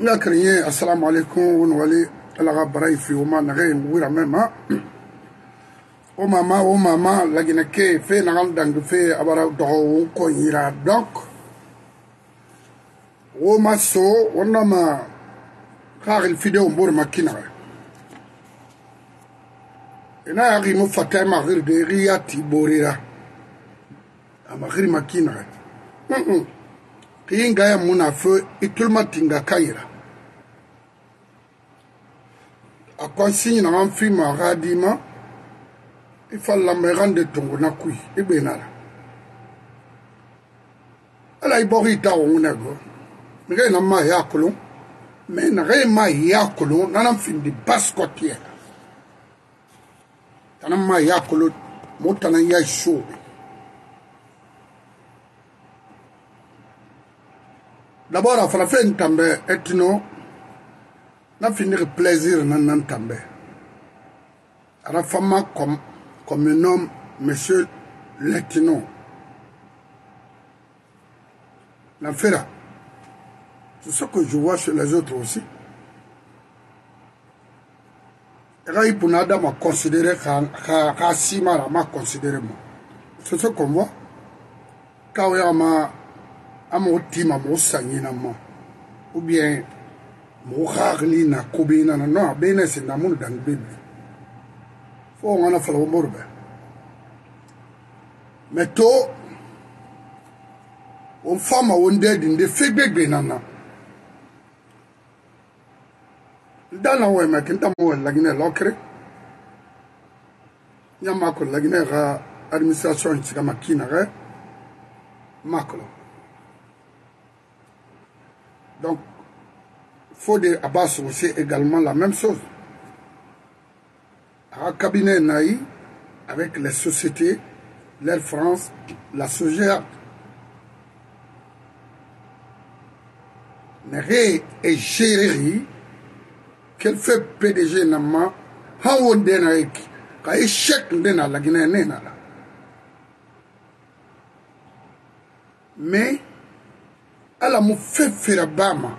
On a créé Assalamu alaikum, on allait à la rabaraï, on a créé un maman, oh maman, la Guinée fait la grande dangue, fait avoir d'or, on y ira donc. Oh masso, on a ma car il fait de bourre maquina. Et là, arrive au Fatama, de Riati Borira. Amari maquina. Kinga ya munafeu itulma tinga kaira. A consigne na mfi maradima ifalla merande tongo na kui ibenala. Ala iborita onago. Mire na ma yakulu. Men re ma yakulu na mfi di baskotia. Tana ma yakulu mutana ya shu. D'abord, il faut faire une tambée et non, on finir plaisir dans une tambée. La femme comme un homme, monsieur Letino. La fera. C'est ce que je vois chez les autres aussi. Et là, il m'a considéré, m'a considéré. C'est ce qu'on voit. Quand à mon team, à mon sanguinament, ou bien mon harli n'a coupé n'a non, ben c'est dans mon d'un bébé. Faut on a fait le morbe. Mais toi, on femme à on dead in de fait bébé nana. Dans la ouais, mais quand t'as mon laguiné l'ocre, y'a ma collègue laguiné à l'administration, c'est comme à qui n'a rien. Maclo. Donc, Fode Abass aussi également la même chose. Un cabinet naïf avec les sociétés, l'Air France, la SOGEA. Néré et Géréry, qu'elle fait PDG Nama, Haon Denaïk, quand échec Ndena la Guinée Nena. Mais, ala mu fefera bama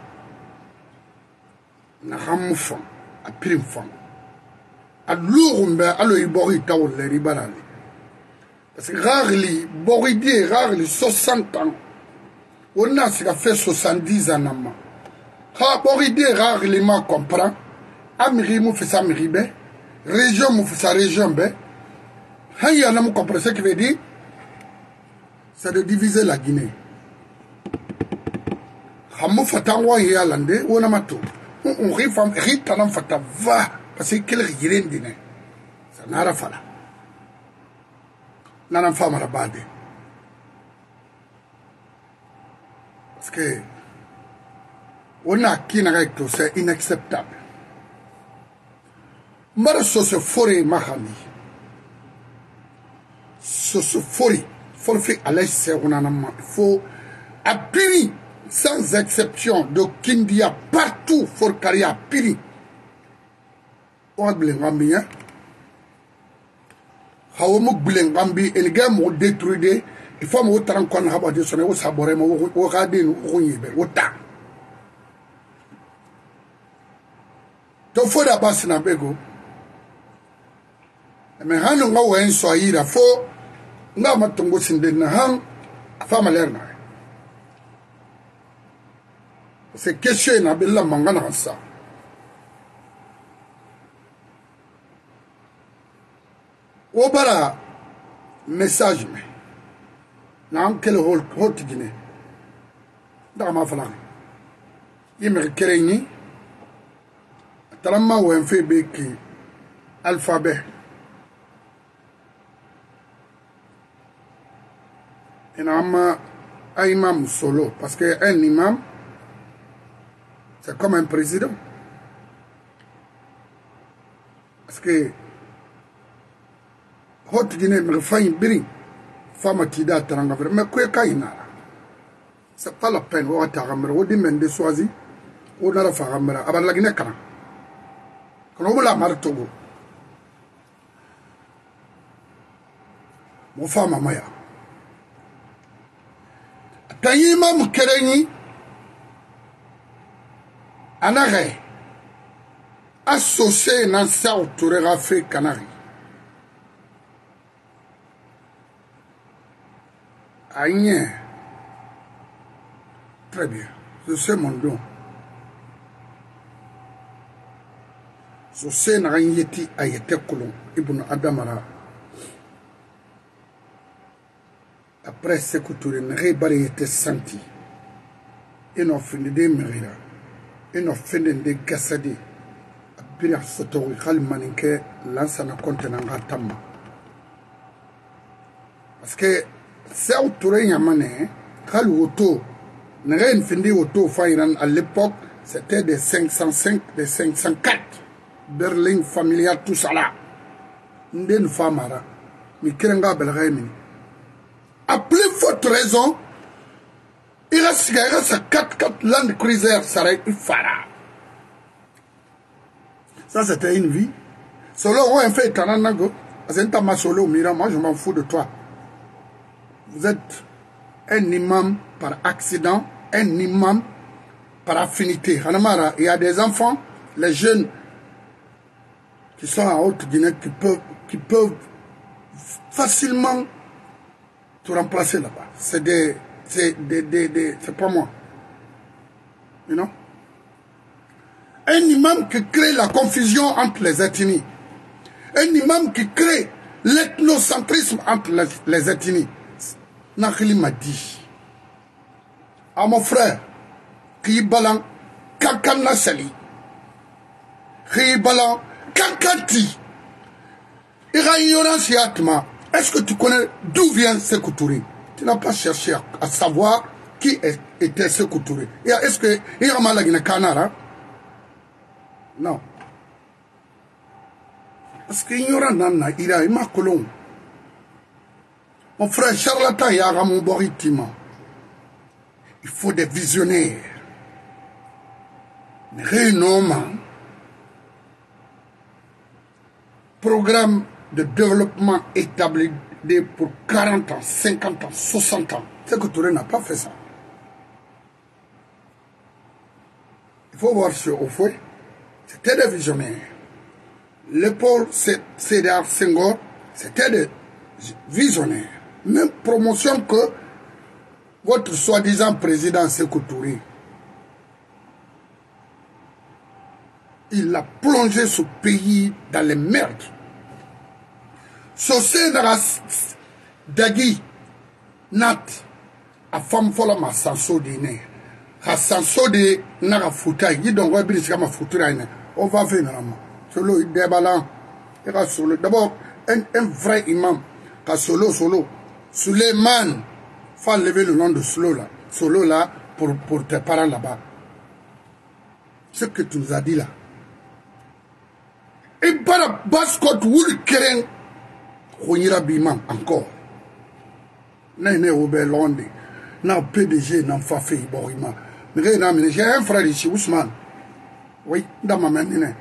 na hamufan a pirimfan a lourumbe alo ibori tawle ribalale parce que rarely boridi rarely 60 ans on a ce qu'a fait 70 ans amma ha boridi rarely ma comprend amiri mu fait ça miribe région mu fait ça région be ha yana mu comprend ce qui veut dire c'est de diviser la Guinée. Hamu fatangwa yalande wona mato on rifam ritanam fatava parce que quel yirendine ça nara fala nana fama rabade parce que on a qui n'a recto c'est inacceptable mara soso fori mahami soso fori forfait à l'aise c'est on a faut appuyer sans exception de Kindia partout for Karia Piri. On blengambi hein. Haomu blengambi et les gars m'ont détruit. Il faut me retirer quand on a pas de sonner au saboré au regarder nous rouiller au temps. Donc faut d'abord se nabego. Mais han on va où en soyira faut on va matungo sindena han femme lerna. C'est question na bella mangana ça. Obara message mais nan quel rôle haute Guinée. Dans ma flan. Il me créni tellement ou en fait beki alphabet. Et nama un imam solo parce que un imam c'est comme un président. Parce que haute Guinée me fait une brille. Femme qui date en gavre. Mais quoi qu'il y a? C'est pas la peine. On a ta ramera. On dit mais de soisi. On a la faramera. Abar la Guinée quand. Quand on la marre Togo. Mon femme a maya. T'as y même qu'elle ni. Anare, associé dans Sékou Touré Afrique Canari. Aïe. Très bien, je sais mon don. Je sais n'a rien yeti ayete kolon, Ibn Adamara. Après Sékou Touré, n'a rien été senti. Et n'a fini de mériter. Et nous faisons des cassadés. Après, nous sommes allés à Lansana Conté. Parce que c'est un tour de Yamane. À l'époque, c'était des 505, des 504. Berlin, familial, tout ça là. Nous sommes une femme. Mais qui est-ce que à plus forte raison, il reste 4 Land Cruiser, ça aurait eu Farah. Ça, c'était une vie. Solo, on a fait Tananago. Azentama Solo, Mira, moi, je m'en fous de toi. Vous êtes un imam par accident, un imam par affinité. Hanamara, il y a des enfants, les jeunes qui sont en Haute-Guinée qui peuvent facilement te remplacer là-bas. C'est des. C'est pas moi. You know? Un imam qui crée la confusion entre les ethnies. Un imam qui crée l'ethnocentrisme entre les ethnies. Nakhili m'a dit à mon frère, qui balan Kankan Nasali, qui balan Kankanti, est-ce que tu connais d'où vient Sékou Touré? Tu n'as pas cherché à savoir qui était Sékou Touré. Est-ce que il y a mal à une canard? Non. Parce qu'il y aura nana, il a un colon. Mon frère charlatan, il y a mon boritima. Il faut des visionnaires. Rénomment. Programme de développement établi. Pour 40 ans, 50 ans, 60 ans. Sékou Touré n'a pas fait ça. Il faut voir ce au fouet. C'était des visionnaires. Léopold Sédar Senghor, c'était des visionnaires. Même promotion que votre soi-disant président Sékou Touré. Il a plongé ce pays dans les merdes. Sosé naras dagi nat a femme folle ma sansodine. A sansodé n'a fouta. Il donne un bris comme un foutraine. On va venir à moi. Solo il déballant. Il va solo. D'abord, un vrai imam. Car solo. Suleiman. Faut lever le nom de Solo là. Solo là pour tes parents là-bas. Ce que tu nous as dit là. Et par la basse côte, vous le créez. Konyira Biman encore. Néné Oubelonde, n'a PDG, n'a Fafé Borima. Mais j'ai un frère ici, Ousmane. Oui, dans ma main, il est.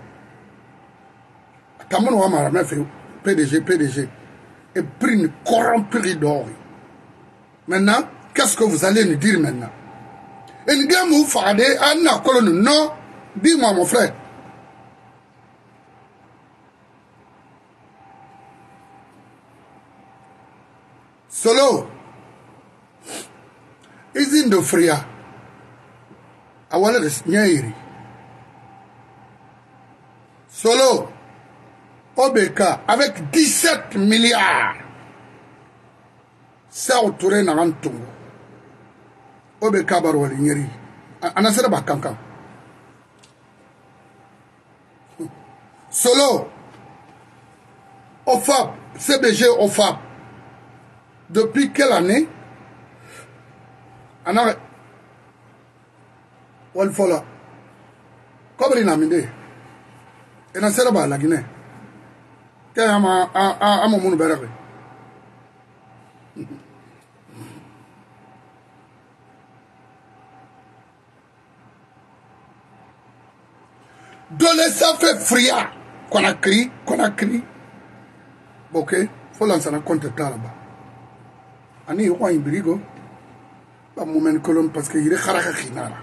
Quand on m'a ramené PDG, et pris une corrompue d'or. Maintenant, qu'est-ce que vous allez nous dire maintenant? Et nous avons fait un colonne. Non, dis-moi, mon frère. Solo, usine de Fria, à Wallace Nyeri. Solo, Obeka, avec 17 milliards, ça autouré dans un tour. Obeka Barouali Nyeri, Anasera Bakanka. Solo, OFAP, CBG OFAP. Depuis quelle année? Anna Walfola. Comme il a mené. Et dans ce bas, la Guinée. Qu'est-ce qu'il y a à mon monde? De l'essai fait fria. Qu'on a crié. Ok. Faut lancer un compte là-bas. Ani yoko imbrigo, ba moment kolon parce que il est kharaka kinara.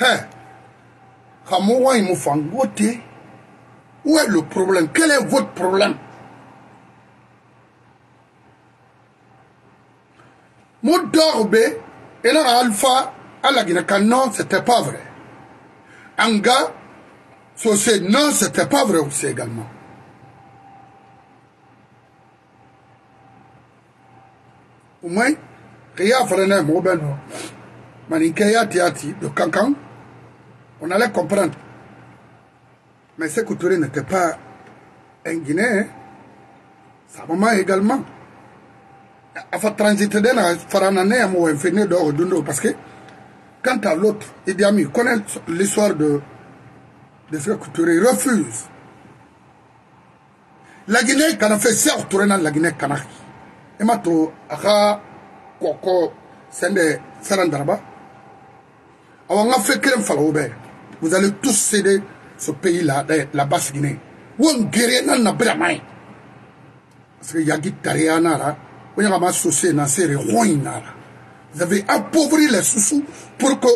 Hein, Kamoa Imofangote, où est le problème? Quel est votre problème? Modorbe et la Alpha à la Guinée, non, c'était pas vrai. Anga, non, c'était pas vrai aussi également. Au moins, Ria Frenet, Mobeno, Manikaya Tiati, de Cancan, on allait comprendre. Mais Sékou Touré n'était pas un Guinéen, sa maman également. Afin de transiter d'un farananais à mon infini d'or d'un parce que quant à l'autre, Idi Amin connaît l'histoire de Sékou Touré, il refuse. La Guinée, quand on fait ça, on tourne dans la Guinée, quand on et ma trop à Koko Sende Sarandaraba, on a fait qu'un falaubert. Vous allez tous céder ce pays-là, la basse Guinée. Où on guérit n'a pas main. Parce que Yagi Tariana là. Vous avez appauvri les sous-sous pour que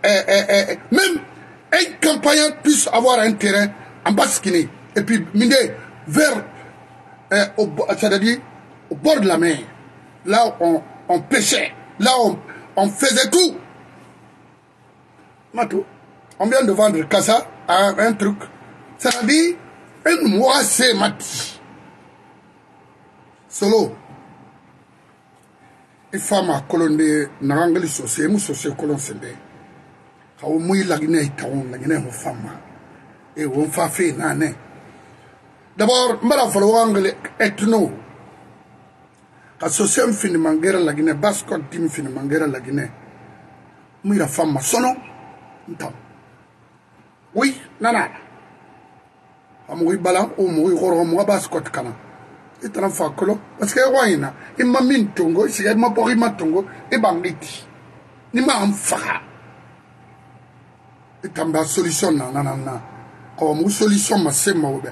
même un campagnard puisse avoir un terrain en Basse-Guinée et puis miner vers, c'est-à-dire au bord de la mer. Là où on pêchait, là où on faisait tout. Matou, on vient de vendre Kassa à un truc, c'est-à-dire un mois c'est Mati. Solo. Il faut que je me rende compte que je suis colon sembé. Quand je suis la Guinée, et on fait faire nané. D'abord, je me rends compte ethno. Associé finement guerre la Guinée, basse continue finement guerre la Guinée. Moi la femme sono. Oui, nana. Amouy balan ou mouy roro moi basse côte kana. Parce que il m'a mis tongo, il m'a pourri ma tongo, et bandit. Il m'a enfara. Et t'as une solution, nanana. Quand on solution, ma c'est ma oube.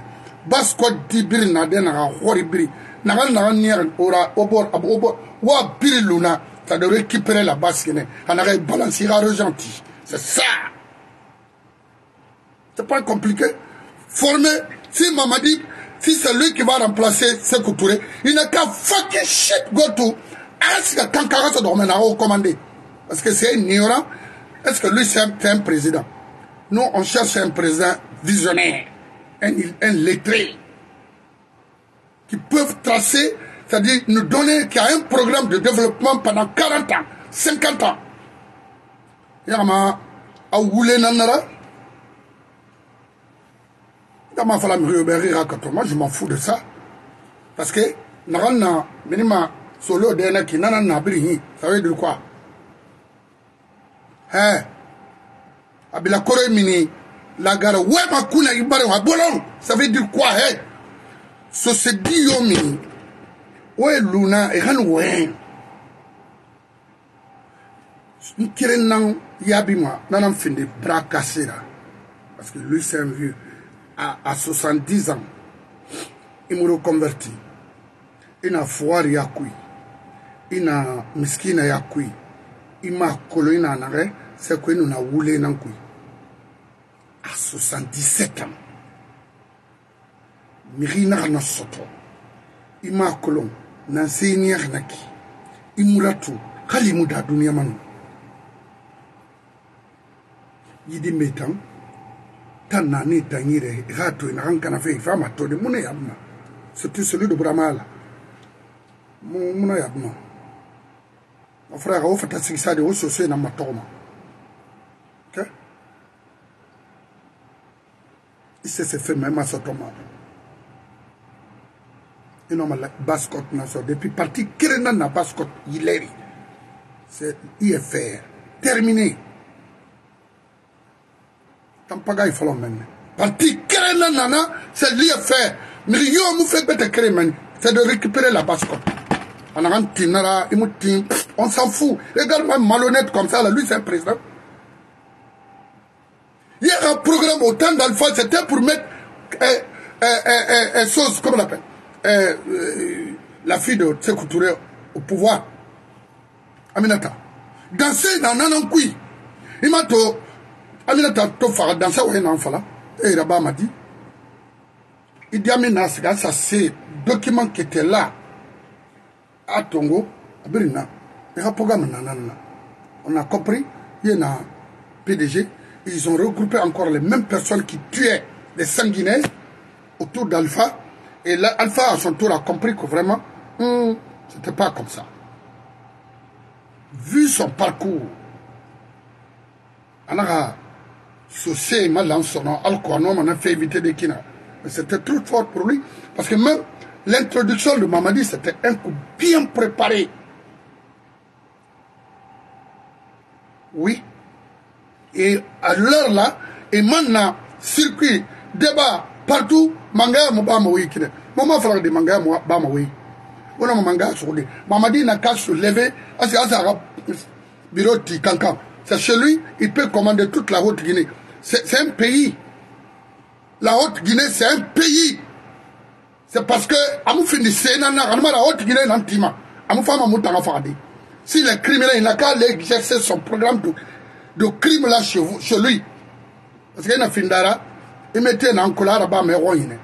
Basquat dibri naden à horribri. Naran naran ora obor abobor. Wa bir luna. Ça devrait récupérer la basse Guinée. On aurait balancé à Argentine. C'est ça. C'est pas compliqué. Former, si Mamadi. Si c'est lui qui va remplacer Sékou Touré, il n'a qu'à fucking shit go to. Est-ce que Kankara se dormait là-haut commandé? Parce que c'est un ignorant. Est-ce que lui c'est un président? Nous on cherche un président visionnaire, un lettré, qui peut tracer, c'est-à-dire nous donner, qui a un programme de développement pendant 40 ans, 50 ans. Yama, a oulé nanara? Moi je m'en fous de ça parce que naranna minima solo dena ki nanana biri ça veut dire quoi hein abila kore mini la gara we makuna ibare wa bolon ça veut dire quoi hein so se dio mini we luna e han we kirenan yabima nanam finde bra cassera parce que lui c'est un vieux. À 70 ans, il m'a reconverti. Il a foire yakui. Il a miskina yakui. Il m'a collé en arrêt. C'est que nous avons roulé dans le coup. À 77 ans, Mirina n'a soto. Il m'a collé. Nansi n'y a rien qui. Il m'a tout. Kalimouda d'uniamano. Il dit mes temps. Surtout celui de Brahma. Mon frère a fait un ça de haut sociaux dans ma tombe. Il s'est fait même à sa tombe. Il n'a pas la bascotte. Depuis parti, Kérenan n'a pas bascotte. Il est. C'est IFR. Terminé. Il faut l'emmener. Parti créer la nana, c'est l'IFR. Millions nous fait peut-être créer, c'est de récupérer la basse. On s'en fout. Regarde même malhonnête comme ça, là, lui c'est un président. Il y a un programme au temps d'Alpha, c'était pour mettre chose, comment on l'appelle, la fille de Sékou Touré au pouvoir. Aminata. Danser dans Nanankui. Il m'a dit. Alina Tato Fara Dansa ou Renanfala, et Rabat m'a dit Idi Amin Asra, ça c'est document qui était là à Tongo, à Brina. On a compris, il y en a PDG, ils ont regroupé encore les mêmes personnes qui tuaient les Sanguinais autour d'Alpha. Et là, Alpha à son tour a compris que vraiment, c'était pas comme ça. Vu son parcours, on a saucé Malesangaré, Alcoanom, on a fait éviter des Kina. Mais c'était trop fort pour lui, parce que même l'introduction de Mamadi, c'était un coup bien préparé. Oui. Et à l'heure là, et maintenant, circuit, débat, partout, manga mouba moui kine. Maman frère de manga mouba moui. On a manga soudé. Mamadi n'a qu'à se lever, à bureau de Kankan. C'est chez lui, il peut commander toute la Haute-Guinée. C'est un pays. La Haute-Guinée, c'est un pays. C'est parce que, à mon finissé, la Haute-Guinée est antima. À mon femme, à mon tarafadi. Si le criminel, il n'a qu'à aller exercer son programme de crime là chez vous, chez lui. Parce qu'il y a une findara, il mettait un coulard là-bas, mais on y est.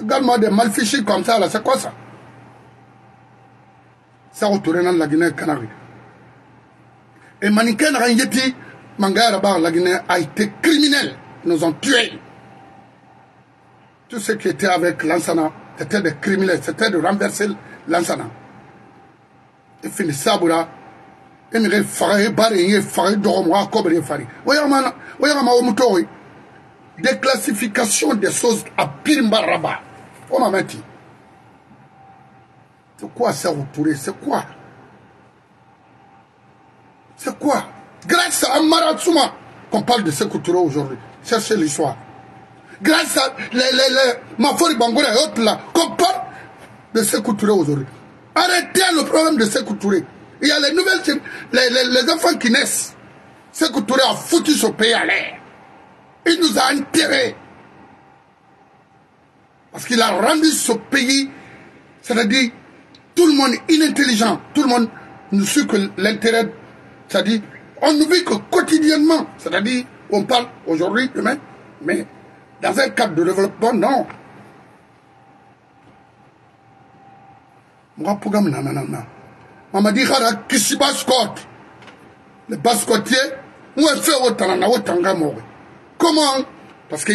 Regarde-moi des malfichés comme ça, là, c'est quoi ça? Ça, on tourne dans la Guinée-Canarie. Et Maniken Rangeti, Manga là-bas, la Guinée a été criminel. Ils nous ont tués. Tous ceux qui étaient avec Lansana, c'était des criminels, c'était de renverser Lansana. Et finit ça, Boura. Et me référé, barré, faré, dormoir, cobré, faré. Voyez, déclassification des choses à Pimbaraba. On m'a menti. C'est quoi ça, vous pourrez? C'est quoi? C'est quoi? Grâce à Maratsuma qu'on parle de Sékou Touré aujourd'hui. Cherchez l'histoire. Grâce à Mafori Bangoura et autres là, qu'on parle de Sékou Touré aujourd'hui. Arrêtez le problème de Sékou Touré. Il y a les nouvelles, les enfants qui naissent. Sékou Touré a foutu ce pays à l'air. Il nous a enterrés. Parce qu'il a rendu ce pays, c'est-à-dire tout le monde inintelligent. Tout le monde ne sait que l'intérêt, c'est-à-dire on oublie que quotidiennement, c'est-à-dire on parle aujourd'hui, demain, mais dans un cadre de développement, non. Mamadi Khara Kishi Bascot. Le Bascotier, on a fait autant d'amour. Comment? Parce que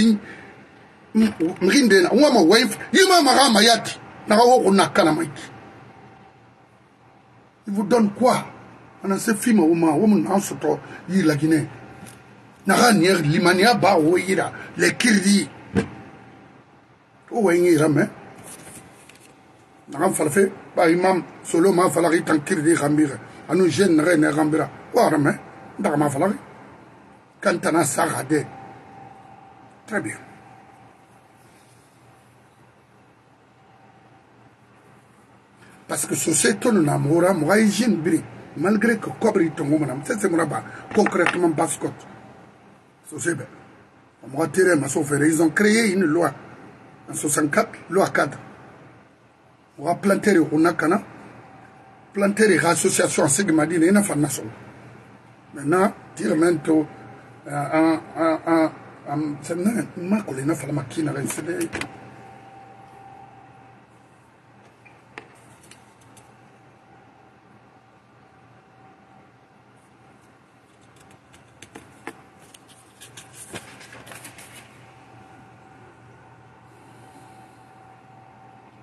il vous donne quoi? On a ce film où on a ce tour, il la Guinée. Naranier, l'Imania Baouira, les Kirdi. Où est-il, mais? N'avons pas fait par imam solo ma falari tankir di rambira anu jenre ne rambira warame ndama falari kantana sarade. Très bien. Parce que société nous namora moyenne bri malgré que cobri tongo manam c'est muraba concrètement bascot société moi tirer ma sauverer ils ont créé une loi en 64 loi 4. On a planté les associations en Sigmadi, il y a une femme. Maintenant, il y a une femme qui n'a rien fait.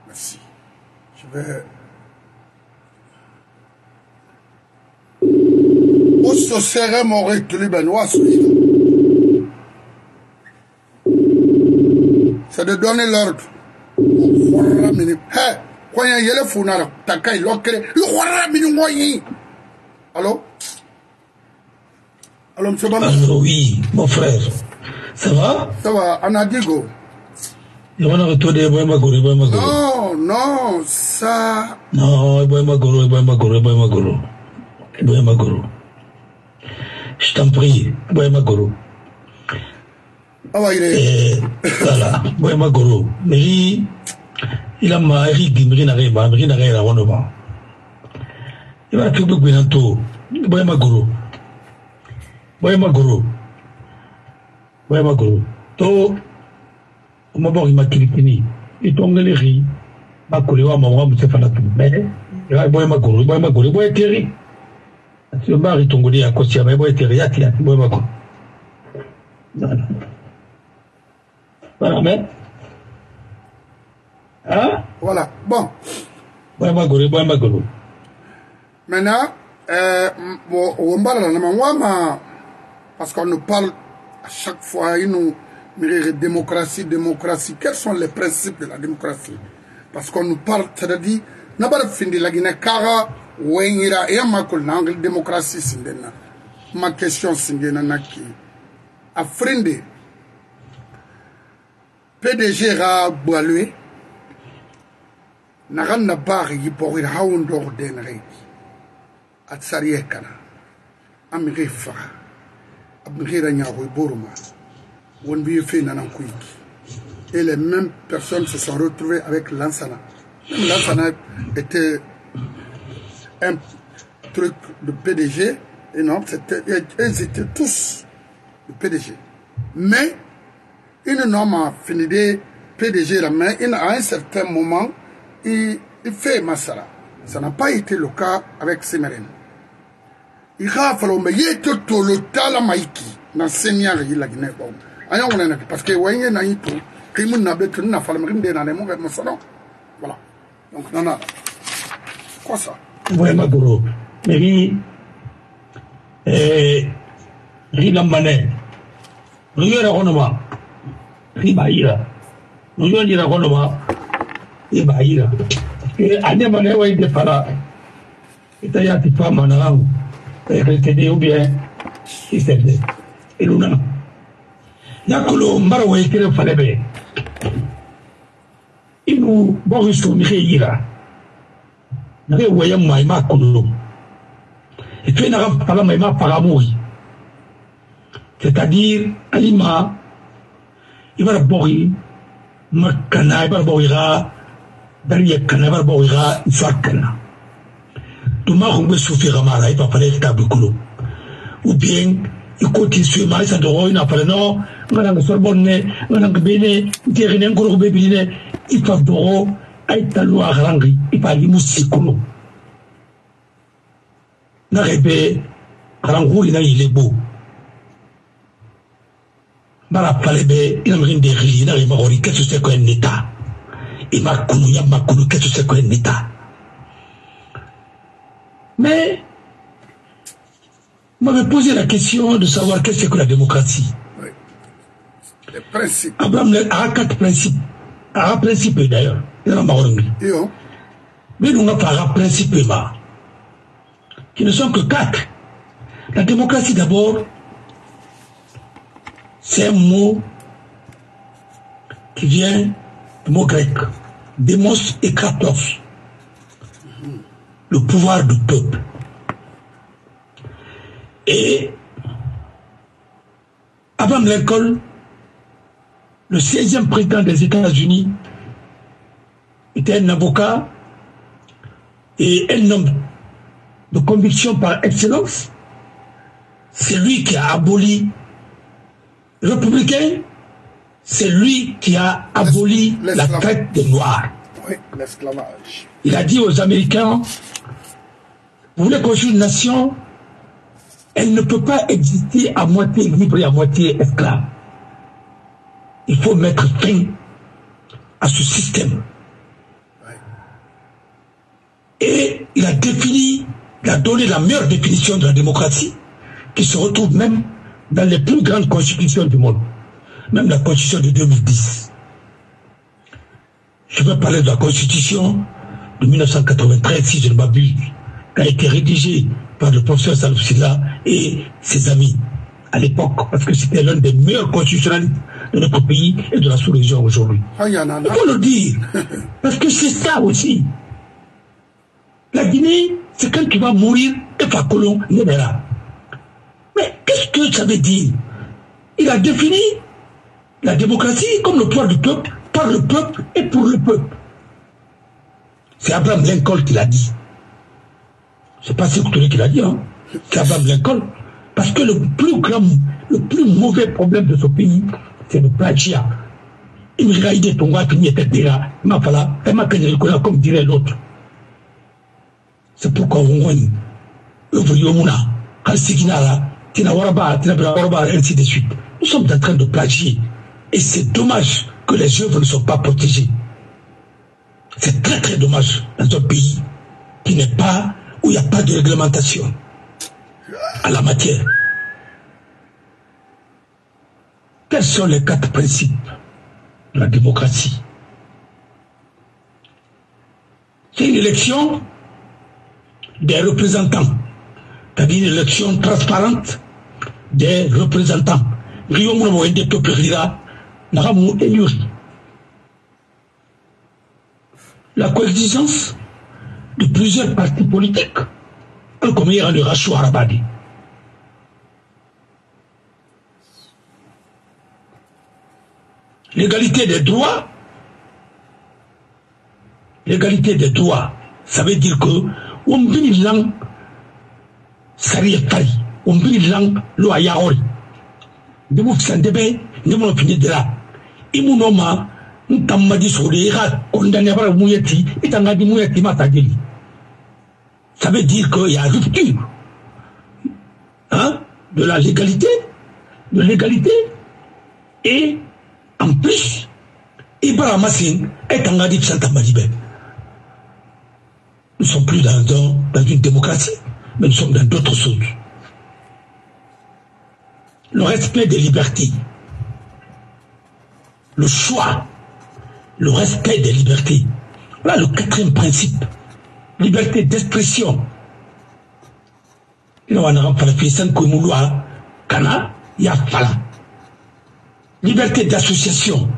Merci. Où se serait mon recul benoît? C'est de donner l'ordre. Allô? Allô, monsieur Bamou? Oui, mon frère. Ça va? Ça va, Anadigo. Non, non, ça... Non, je t'en prie, ah ouais, il est... Voilà, il a ma rigue, il a tout. Ouais, ma gros. To, ma bori ma kiripini. Et ton galerie. Ma coléwa, ma maman, Moussa Fanatou. Mais, boy, ma gros, boy, ma gros, boy, Terry. Ce mari tongolais à Kossia, mais boy, Terry, à Tia, boy, ma gros. Voilà. Voilà, mais. Hein? Voilà, bon. Boy, ma gros, boy, ma gros. Maintenant, on parle de ma parce qu'on nous parle à chaque fois, ils nous mirent démocratie, démocratie. Quels sont les principes de la démocratie? Parce qu'on nous parle, c'est-à-dire, n'a pas fini la Guinée, Kara, Wengira, et Amakul, l'angle démocratie, Sindena. Ma question, Sindena, Naki. A Frinde, PDG Ra Boalue, n'a rien à barrer pour il a un ordre à Tsariekana, à Mirifa, à Miriranya, à Burma, où on vit Fénanankoui. Et les mêmes personnes se sont retrouvées avec Lansana. Même Lansana était un truc de PDG, et non, ils étaient tous de PDG. Mais, une norme a fini de PDG la main, à un certain moment, il fait Massara. Ça n'a pas été le cas avec Semerine. Il a fallu que les gens soient le talent maïki. Parce que voilà. Donc, non, non. Quoi ça? Oui, ma gros. Mais il a mané. Nous avons c'est-à-dire, Alima, il va boire, Makana, il va boire, Bernier Kana, il va boire, Zakana. Nous marrons souffrir à Mara, il va parler de Tabukulo. Ou bien, il continue sur Maïs à Doro, il n'a pas le nom, Madame Sorbonne, Madame Bene, Guérinin Goro Bébine, il va Doro, Aïtalo à Rangri, il va Limoussikulo. N'arrivez, Rangou, il est beau. Malapalebe, il n'a rien de rien, il n'a rien de rien, qu'est-ce que c'est qu'un état? Il m'a connu, il m'a connu, qu'est-ce que c'est qu'un état? Mais, vous m'avez posé la question de savoir qu'est-ce que c'est que la démocratie. Oui. Les principes. Abraham Lincoln a quatre principes. A un principe d'ailleurs. Il en a marre. Mais nous n'avons pas un principe, qui ne sont que quatre. La démocratie d'abord, c'est un mot qui vient du mot grec, démos et kratos, le pouvoir du peuple. Et Abraham Lincoln, le 16e président des États-Unis, était un avocat et un homme de conviction par excellence. C'est lui qui a aboli républicain, c'est lui qui a aboli la traite des Noirs. Oui, l'esclavage. Il a dit aux Américains, vous voulez construire une nation, elle ne peut pas exister à moitié libre et à moitié esclave. Il faut mettre fin à ce système. Oui. Et il a défini, il a donné la meilleure définition de la démocratie, qui se retrouve même dans les plus grandes constitutions du monde, même la constitution de 2010. Je vais parler de la constitution de 1993, si je ne m'abuse, qui a été rédigée par le professeur Salou Silla et ses amis à l'époque, parce que c'était l'un des meilleurs constitutionnalistes de notre pays et de la sous-région aujourd'hui. Il faut le dire, parce que c'est ça aussi. La Guinée, c'est quand tu vas mourir, et Fakolon, il est là. Mais qu'est-ce que ça veut dire? Il a défini la démocratie comme le pouvoir du peuple, par le peuple et pour le peuple. C'est Abraham Lincoln qui l'a dit. C'est pas Sékou Touré qui l'a dit, hein. C'est Abraham Lincoln. Parce que le plus grand le plus mauvais problème de ce pays, c'est le plagiat. Une réalité, ton gars, etc. Mais voilà, elle m'a fait reconnaître comme dirait l'autre. C'est pourquoi on dit, œuvre Yomuna, Kalsikinala, Tinawaraba, Tinawaraba, ainsi de suite. Nous sommes en train de plagier. Et c'est dommage que les œuvres ne soient pas protégées. C'est très très dommage dans un pays qui n'est pas, où il n'y a pas de réglementation à la matière. Quels sont les quatre principes de la démocratie? C'est une élection des représentants, c'est-à-dire une élection transparente des représentants. La coexistence de plusieurs partis politiques, comme hier le Rachou Arabadi. L'égalité des droits, ça veut dire que on vit une langue, ça y est, on vit une langue, l'oyaol. De vous faire des nous finir de là. Et mon homme, nous t'amadi sur les rats, condamné par le mouyeti, et t'en a dit mouyeti matageli. Ça veut dire qu'il y a rupture, hein, de la légalité, et en plus, Ibrahim Massine est en Adib Santamadibé. Nous ne sommes plus dans une démocratie, mais nous sommes dans d'autres choses. Le respect des libertés, le choix, le respect des libertés. Voilà le quatrième principe. Liberté d'expression. Liberté d'association.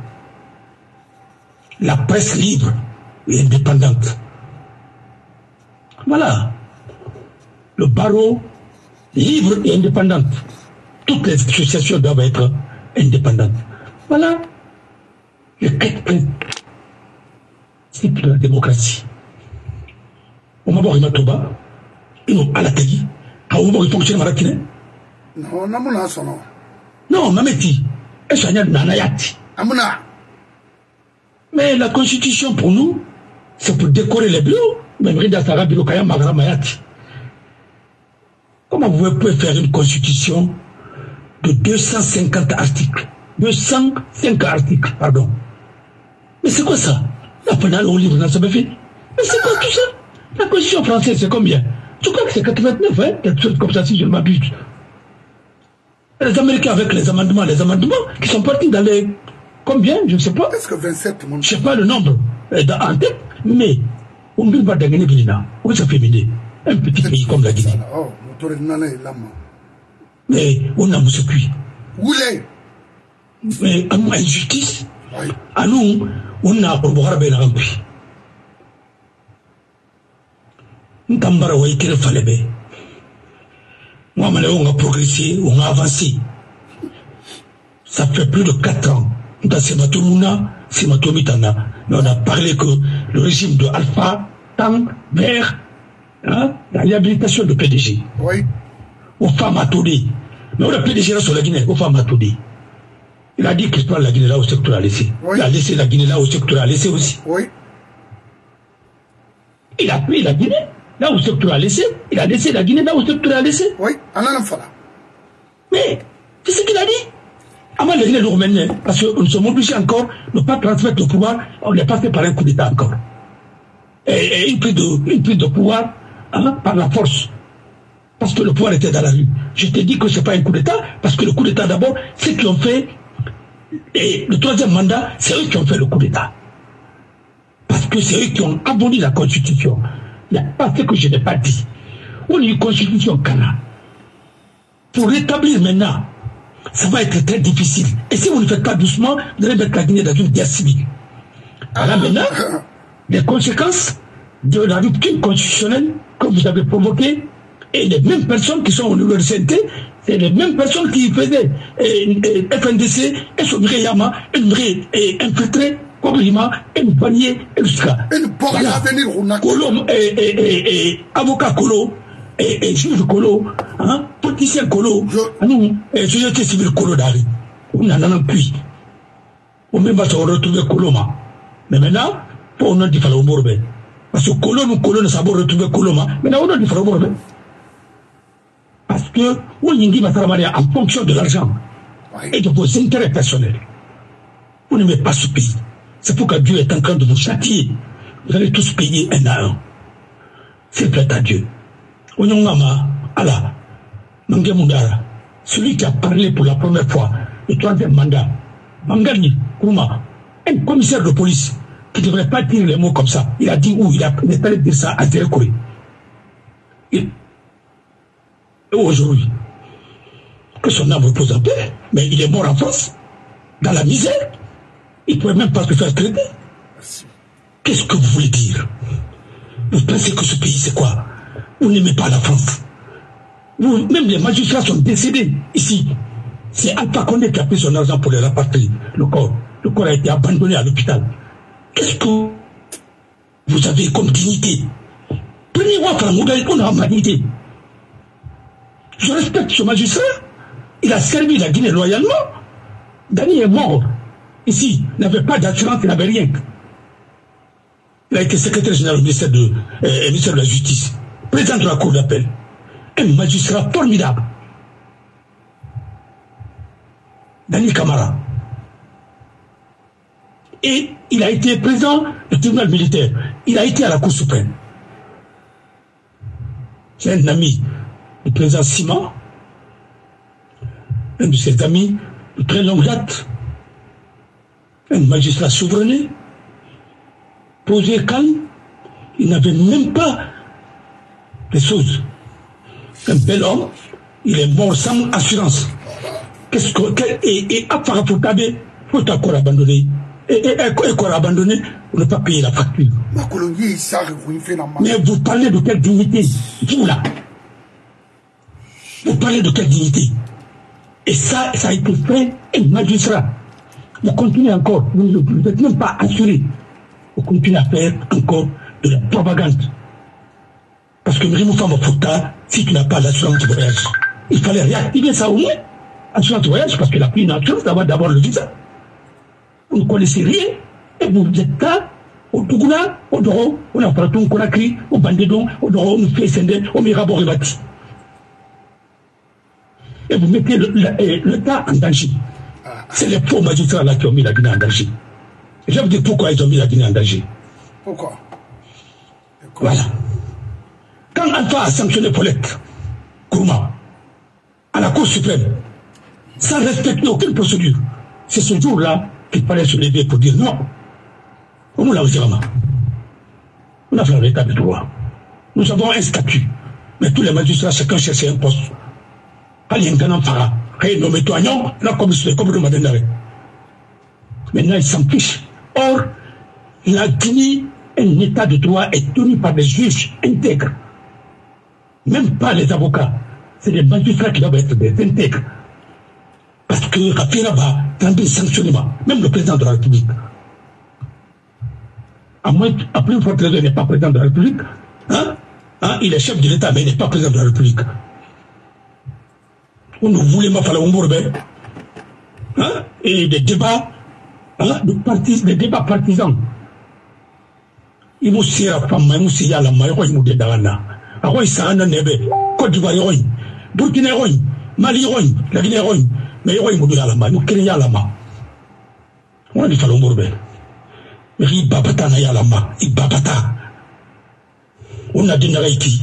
La presse libre et indépendante. Voilà. Le barreau libre et indépendant. Toutes les associations doivent être indépendantes. Voilà les quatre principes de la démocratie. On m'a dit Matoba, il nous a la taille, il fonctionne à la Guinée. Non, non, non, non. Non, non, non. Mais la constitution pour nous, c'est pour décorer les bureaux. Même Rida Sarah Bilokaya Magra Mayati. Comment vous pouvez faire une constitution de 250 articles? 205 articles, pardon. Mais c'est quoi ça? La pénale au livre, ça me fait. Mais c'est quoi tout ça? La constitution française, c'est combien? Je crois que c'est 89, hein? Quelque chose comme ça, si je ne m'abuse. Les Américains avec les amendements qui sont partis dans les... Combien? Je ne sais pas. Est-ce que 27, mon... Je ne sais pas le nombre en tête, mais on ne peut pas gagner Guinée. Où ça fait mener? Un petit pays comme la Guinée. Mais on a moussé cuit. Mais à nous, injustice, à nous, on a corroboré Bernard. Nous avons travaillé qu'il fallait bien. Moi, on a progressé, on a avancé. Ça fait plus de 4 ans. Dans Sématomitana, mais on a parlé que le régime de Alpha tend vers la réhabilitation de PDG. Oui. Aux femmes attendées. Mais on a PDG là sur la Guinée, aux femmes attendées. Il a dit qu'il prend la Guinée là au secteur à laisser. Oui. Il a laissé la Guinée là au secteur à laisser aussi. Oui. Il a pris la Guinée là au secteur à laisser. Il a laissé la Guinée là au secteur à laisser. Oui, en allant faire là. Mais c'est ce qu'il a dit. Avant les Guinéens nous remenaient, parce que nous sommes obligés encore de ne pas transmettre le pouvoir, on n'est pas fait par un coup d'État encore. Et une prise de pouvoir par la force. Parce que le pouvoir était dans la rue. Je te dis que ce n'est pas un coup d'État, parce que le coup d'État d'abord, ceux qui ont fait, et le troisième mandat, c'est eux qui ont fait le coup d'État. Parce que c'est eux qui ont aboli la Constitution. Il n'y a pas ce que je n'ai pas dit. On a une Constitution Kana. Pour rétablir maintenant, ça va être très difficile. Et si vous ne faites pas doucement, vous allez mettre la Guinée dans une guerre civile. Alors maintenant, les conséquences de la rupture constitutionnelle que vous avez provoquée, et les mêmes personnes qui sont au niveau de santé, c'est les mêmes personnes qui faisaient FNDC, et Sombré Yama, et infiltré, Kogima, et Panier, et Luska. Et le port à venir, on a Colombe, et avocat Colo, et juge Kolo, hein, politicien Kolo, nous, société civile Kolo d'Ari, on n'en a plus. On même pas se retrouver Koloma. Mais maintenant, on a dit qu'il fallait parce que Kolo, nous, Kolo, ne savons retrouver Koloma. Maintenant, on a dit qu'il fallait parce que, on y va travailler en fonction de l'argent et de vos intérêts personnels. Vous ne m'êtes pas soupir. C'est pourquoi Dieu est en train de vous châtier. Vous allez tous payer un à un. S'il plaît à Dieu. Celui qui a parlé pour la première fois, le troisième mandat, Mangani Kuma, un commissaire de police qui ne devrait pas dire les mots comme ça. Il a dit où? Il est allé dire ça à Zerkoué. Et aujourd'hui, que son âme repose en paix, mais il est mort en France, dans la misère. Il ne pouvait même pas se faire traiter. Qu'est-ce que vous voulez dire? Vous pensez que ce pays, c'est quoi? Vous n'aimez pas la France. Vous, même les magistrats sont décédés ici. C'est Alpha Condé qui a pris son argent pour les rapatrier. Le corps a été abandonné à l'hôpital. Qu'est-ce que vous avez comme dignité? Prenez-moi par la humanité. Je respecte ce magistrat. Il a servi la Guinée loyalement. Dany est mort. Ici, il n'avait pas d'assurance, il n'avait rien. Il a été secrétaire général du ministère de la Justice, président de la Cour d'appel. Un magistrat formidable. Dany Kamara. Et il a été président du tribunal militaire. Il a été à la Cour suprême. C'est un ami du président Simon, un de ses amis de très longue date, un magistrat souverain, posé calme, il n'avait même pas les choses. Un bel homme, il est mort sans assurance. Qu'est-ce que et après il faut encore abandonner. Et qu'on a abandonné pour ne pas payer la facture. Mais vous parlez de quelle dignité? Vous là. Vous parlez de quelle dignité? Et ça, ça a été fait un magistrat. Vous continuez encore, vous n'êtes même pas assuré. Vous continuez à faire encore de la propagande. Parce que Miriam Fama, si tu n'as pas l'assurance voyage, il fallait réactiver ça au moins. Assurance voyage, parce qu'elle a pris une assurance d'avoir le visa. Vous ne connaissez rien, et vous êtes là, au Tougouna, au Doro, au Napraton, au Conakry, au Bandedon, au Doro, au Fessendé, au Mirabor et Bati. Et vous mettez le tas en danger. C'est les faux magistrats là qui ont mis la Guinée en danger. Et je vais vous dire pourquoi ils ont mis la Guinée en danger. Pourquoi? Voilà. Quand Alpha a sanctionné Paulette, Kourma, à la Cour suprême, sans respecter aucune procédure, c'est ce jour-là qu'il fallait se lever pour dire non. Nous, là, on a fait un état de droit. Nous avons un statut. Mais tous les magistrats, chacun cherchait un poste. Maintenant, ils s'en fichent. Or, la Guinée, un état de droit est tenu par des juges intègres. Même pas les avocats. C'est les magistrats qui doivent être des intègres. Parce que Rafiraba, tendait sanctionnement, même le président de la République. À moins après une fois que il n'est pas président de la République, hein? Hein? Il est chef de l'État, mais il n'est pas président de la République. On ne voulait pas faire un et des débats, hein, des débats partisans. Ils m'ont serré à Fama, ils m'ont serré à la Maïro, ils m'ont dit d'Arana. Aroy, ça en a nébé. Côte d'Ivoire, Roy. Burkina, Roy. Mali, Roy. La Guinée, Roy. Mais Roy, ils m'ont dit à la Maï. Nous, Kéria, la Maï. On a dit Falou Mourbe. Mais il babata, n'a y a la Maï. Il babata. On a dit Naraïti.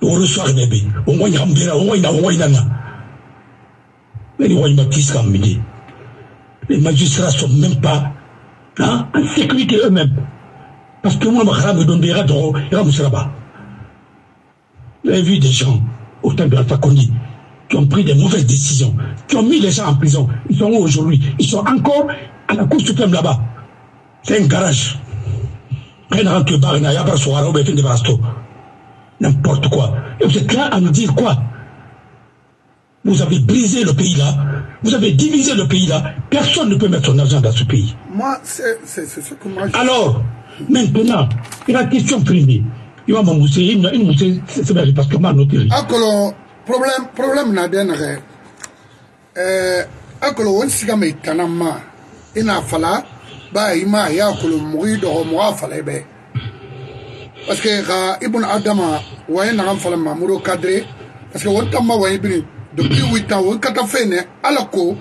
On reçoit le bébé. On voit Yambira, on voit Yambira. Mais les magistrats ne sont même pas hein, en sécurité eux-mêmes. Parce que moi, je donne des radons, vous avez vu des gens, au temps de l'Alpha Condé, qui ont pris des mauvaises décisions, qui ont mis les gens en prison. Ils sont où aujourd'hui? Ils sont encore à la Cour suprême là-bas. C'est un garage. N'importe quoi. Et vous êtes là à nous dire quoi? Vous avez brisé le pays là, vous avez divisé le pays là, personne ne peut mettre son argent dans ce pays. Moi, c'est ce que moi je... Alors, maintenant, la question primée, akolo problem na den re akolo won siga me tanama ina fala ba ima ya akolo muido mo afala be parce que ga ibn adama wa na fala mamuro cadre parce que won tamma wa ibn depuis 8 ans won kata fene alako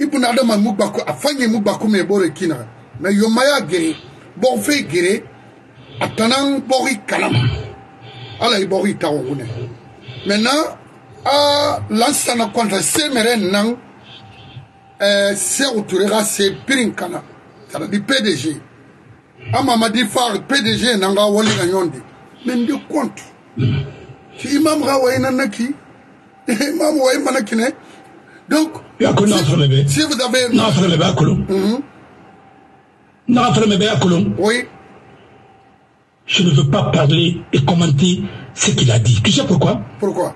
ibn adama mubako afanye mubako me borekina na yomaya gere bon fe gere Atanan Bori Kalama. Alaï Bori Taouné. Maintenant, à Lansana Conté, c'est Merenan, c'est Outurera, c'est Pirinkana. C'est-à-dire PDG. À Mamadi Far, PDG, Nanga Wali Nanyonde. Mais nous compte. Si Imam Rawaï Nanaki, Imam Waï Manakine. Donc, si vous avez. Non, frère Lebé à Colomb. Non, frère Lebé à Colomb. Oui. Je ne veux pas parler et commenter ce qu'il a dit. Tu sais pourquoi? Pourquoi?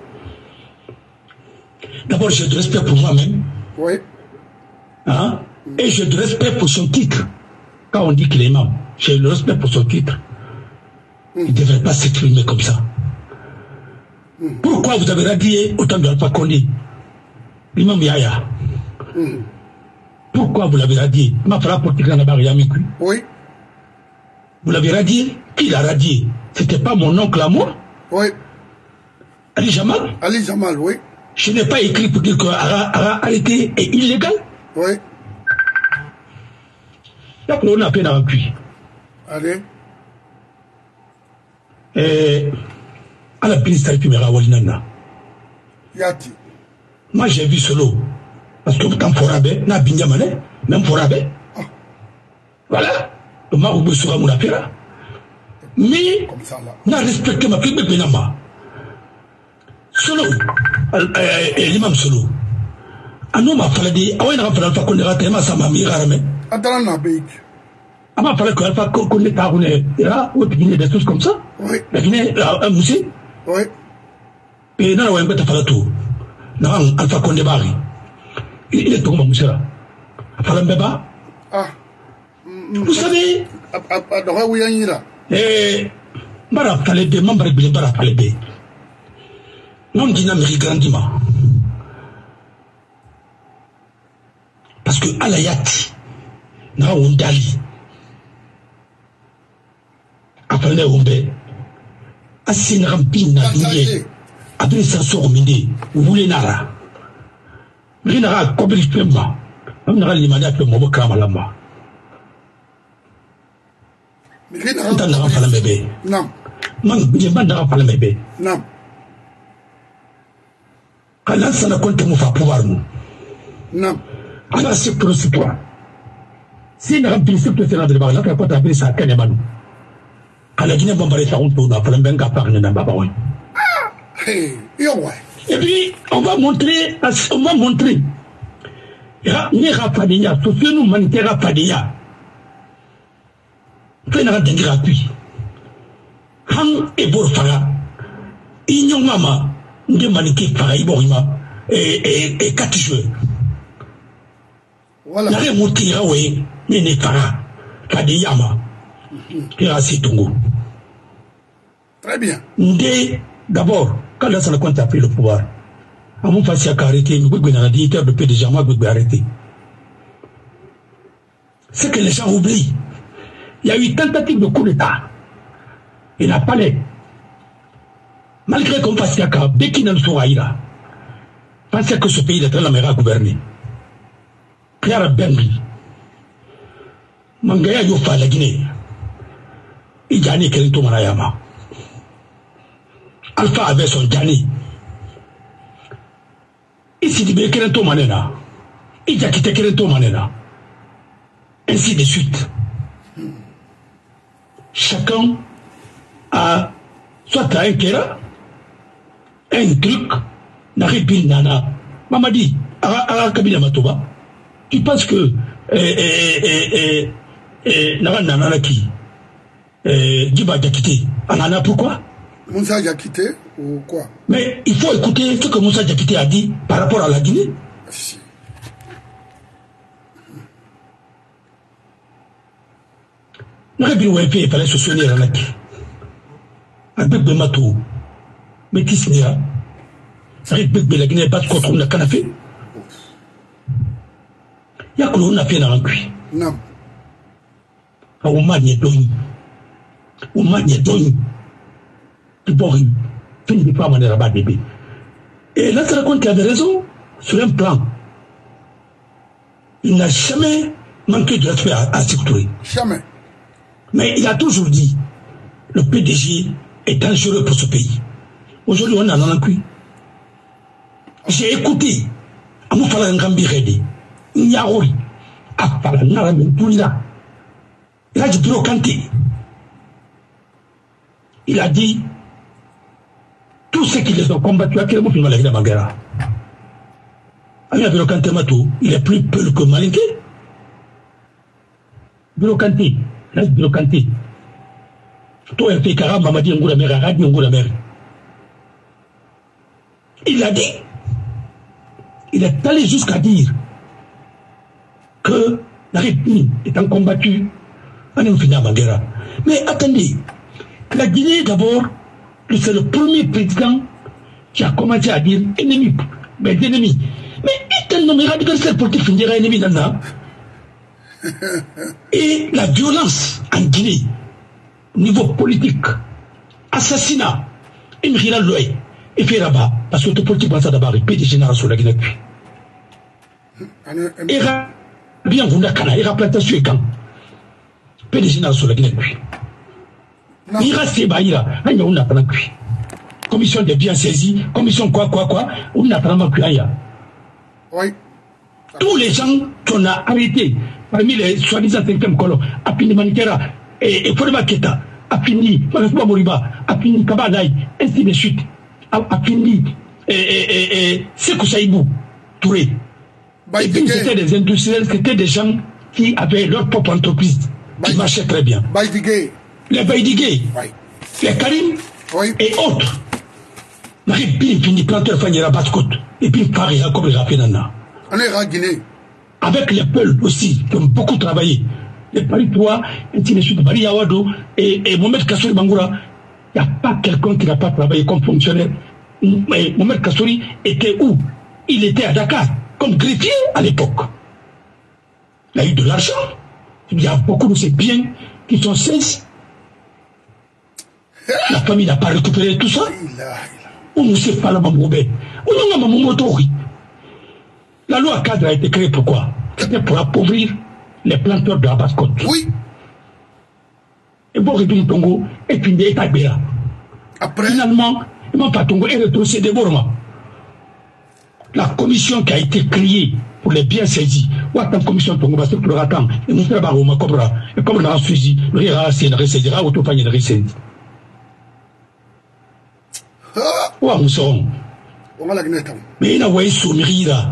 D'abord, j'ai du respect pour moi-même. Oui. Hein? Et j'ai du respect pour son titre. Quand on dit qu'il est imam, j'ai le respect pour son titre. Il ne devrait pas s'exprimer comme ça. Pourquoi vous avez radié autant de Alpha Condé? L'imam Yahya. Pourquoi vous l'avez radié? Ma frère Portigan Abariami. Oui. Vous l'avez radié? Qui l'a radié? C'était pas mon oncle à moi? Oui. Ali Jamal? Ali Jamal, oui. Je n'ai pas écrit pour dire que arrêté est illégal? Oui. Donc on a peine à appuyer. Allez. À la ministère Pimera Walinana. Yati. Moi j'ai vu solo. Parce que tant Forabé, n'a Binyamane, même Forabé. Voilà. Le Maroubou sera mon apéra. Mais, n'a respecté ma publique Benama. Solo, l'imam Solo. Ano m'a fallu dire, ah ouais, n'a pas fallu qu'on ait raté ma samami rame. Attends, n'a pas eu. Ah, m'a fallu qu'on ait tarouné, là, ou tu viens des choses comme ça? Oui. La Guinée, un moussi? Oui. Et n'a pas eu un bête à faire tout. N'a pas eu Alpha Condé Barry. Il est tombé à Moussa. A fallu un béba? Ah. Vous savez? À droite où il y a une là. Eh, Bara Palébé, membre de Bara Palébé. Non, dynamique grandiment. Parce que Alayati, n'a on dali. Après on bé. Asin Rampin n'a miné. Après ça sort miné. Vous voulez Nara. Rinara, comme il fait moi. Même Nara l'imana peut m'en boca à la main. Non. Non. Alors, ça n'a compté mon pouvoir. Non. Alors, c'est pour ce toi. Si nous avons principe de faire de la porte à ça, qu'elle est bonne. Alors, il n'y a pas de et puis, on va montrer, on va montrer. Il n'y a pas de nia, tout ce nous manquera pas de nia. Fait n'a rien gratuit. Han et Borfara, Ignon Mama, de Maniki Fara Iborima, et quatre jeux. Voilà. La remontée Rawe, Nene Fara, Kadeyama, Kirasitungo. Très bien. D'abord, quand la salle compte a pris le pouvoir, à mon face à arrêter, nous pouvons la dignité de paix de Jama, nous pouvons arrêter. C'est que les gens oublient. Il y a eu une tentative de coup d'État. Et la palais, malgré qu'on fasse Yaka, dès qu'il n'en soit là, pensait que ce pays était la meilleure à gouverner. Pierre Benri, Mangaya Yofa, la Guinée, Idjani Kerito Marayama. Alpha avait son Djani. Il s'est dit Kerito Manena. Il a quitté Kerito Manena. Ainsi de suite. Chacun a soit un kéra, un truc, n'arrive nana. Mamadi, à Kabila Matoba, tu penses que Nana Nana qui Djiba Jakité, Anana pourquoi? Moussa Jakité ou quoi? Mais il faut écouter ce que Moussa Jakité a dit par rapport à la Guinée. N'aurait plus WP, il fallait se souvenir à la bébé matou. Mais qui c'est là? Avec bébé la Guinée bat contre le canapé. Il y a que l'on a fait dans l'encuit. Non. Au manier d'oignon. Au manier d'oignon. Tu vois, tu ne peux pas mener la barre bébé. Et là, tu racontes qu'il avait raison sur un plan. Il n'a jamais manqué de respect à Sékou Touré. Jamais. Mais il a toujours dit, le PDG est dangereux pour ce pays. Aujourd'hui, on en a un cul. J'ai écouté Amoufala Ngambi Rédé, Niaoui, Afala Naramen Tourila. Il a dit Duro Kanté. Il a dit, tous ceux qui les ont combattus, à quel moment il la Magara. Il est plus peu que Malinké. Duro Kanté. Là, c'est Duro Kanté. Toi, il fait Karam, Mamadi Ngoura Mère, Arad Ngoura Mère. Il a dit, il est allé jusqu'à dire que la République étant combattue, on est fini à Magera. Mais attendez, la Guinée d'abord, c'est le premier président qui a commencé à dire ennemi, mais ennemis. Mais il est nommé radicalisme pour qu'il finira ennemi d'Anna. Et la violence en Guinée, au niveau politique, assassinat, Imrila Loé. Et puis là-bas, parce que tout le monde pense à d'abord, il paie des générations de la Guinée. Et bien, vous n'avez qu'à la plantation et quand il paie des générations de la Guinée. Il reste et il a, on n'a pas la cuit. Commission des biens saisis, commission quoi, on n'a pas la cuit. Oui. Tous les gens qu'on a arrêtés, parmi les soi-disant 5e colons, Apini Manikera et Fode Maketa, Apini Magaspa Moriba, Apini Kabadaï, ainsi de suite. Apindi et Sékou Saïbou Touré. C'était des industriels, c'était des gens qui avaient leur propre entreprise, qui marchaient très bien. Les Baïdigué, les Karim et autres. La République finit planter le Fanyera Bascote et puis Paris, comme les Rafinana. On est en Guinée. Avec les peuples aussi, qui ont beaucoup travaillé. Les Paris 3, les Paris Yawado et Mohamed Kassouri Bangoura. Il n'y a pas quelqu'un qui n'a pas travaillé comme fonctionnaire. Mohamed Kassouri était où? Il était à Dakar, comme greffier à l'époque. Il a eu de l'argent. Il y a beaucoup de ces biens qui sont cessés. La famille n'a pas récupéré tout ça. On ne sait pas la Mamboubé. On a Mamoumotori. La loi cadre a été créée pourquoi? C'était pour appauvrir les planteurs de la Basse-Côte. Oui. Et bon, il y a un Tongo, et puis il y a un Tabéra. Finalement, il n'y a pas de Tongo, et retrocédé Borma. La commission qui a été créée pour les biens saisis, ou attend commission Tongo, parce que le ratant, et nous travaillons, ma cobra, et comme on a un fusil, le rira, c'est une récédera, ou tout panier de récédé. Ou à Mousson. Mais il y a un voyage sourire,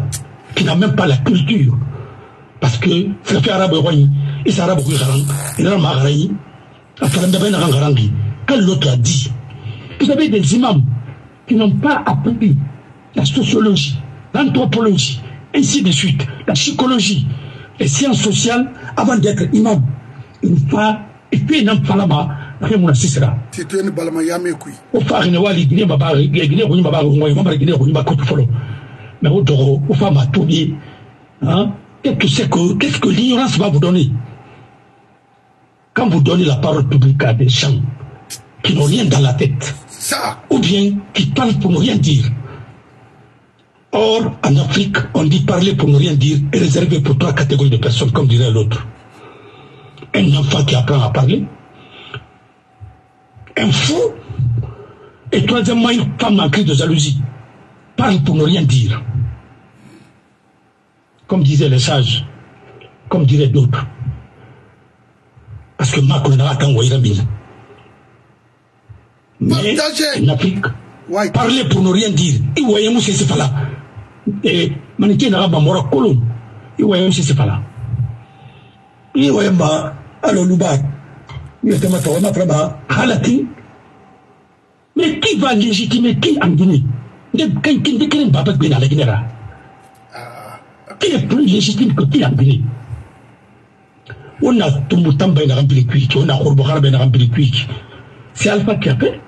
qui n'a même pas la culture. Parce que, c'est le fait arabe, et c'est arabe, il y a un maraï. Quand l'autre a dit, vous avez des imams qui n'ont pas appris la sociologie, l'anthropologie, ainsi de suite, la psychologie, les sciences sociales, avant d'être imam. Une fois, il fait une enfalama, rien mon assistera. C'est une balama yamékoui. Au farinwa, les Guinéens, les Guinéens, les Guinéens, les Guinéens, les Guinéens, mais au taureau, aux femmes à tourner, hein, qu'est-ce que l'ignorance va vous donner? Quand vous donnez la parole publique à des gens qui n'ont rien dans la tête, ça, ou bien qui parlent pour ne rien dire. Or, en Afrique, on dit parler pour ne rien dire est réservé pour 3 catégories de personnes, comme dirait l'autre. Un enfant qui apprend à parler, un fou, et troisièmement, une femme en crise de jalousie. Parle pour ne rien dire. Comme disaient les sages, comme diraient d'autres. Parce que Macron n'a pas tant ouïramine. Mais en Afrique, parler pour ne rien dire. Il voyait Moussa Sefala. Et Maniké n'a pas mort à Colombe. Il voyait Moussa Sefala. Il voyait Mba, alors Loubar. Il était matin, on a fait un halatin. Mais qui va légitimer qui en Guinée? Qui ne crée pas de Guinée à la Guinée? Qui est plus légitime que qui en Guinée? On a tout le temps, on a rempli les cuits, on a rempli les cuits. C'est Alpha qui a fait.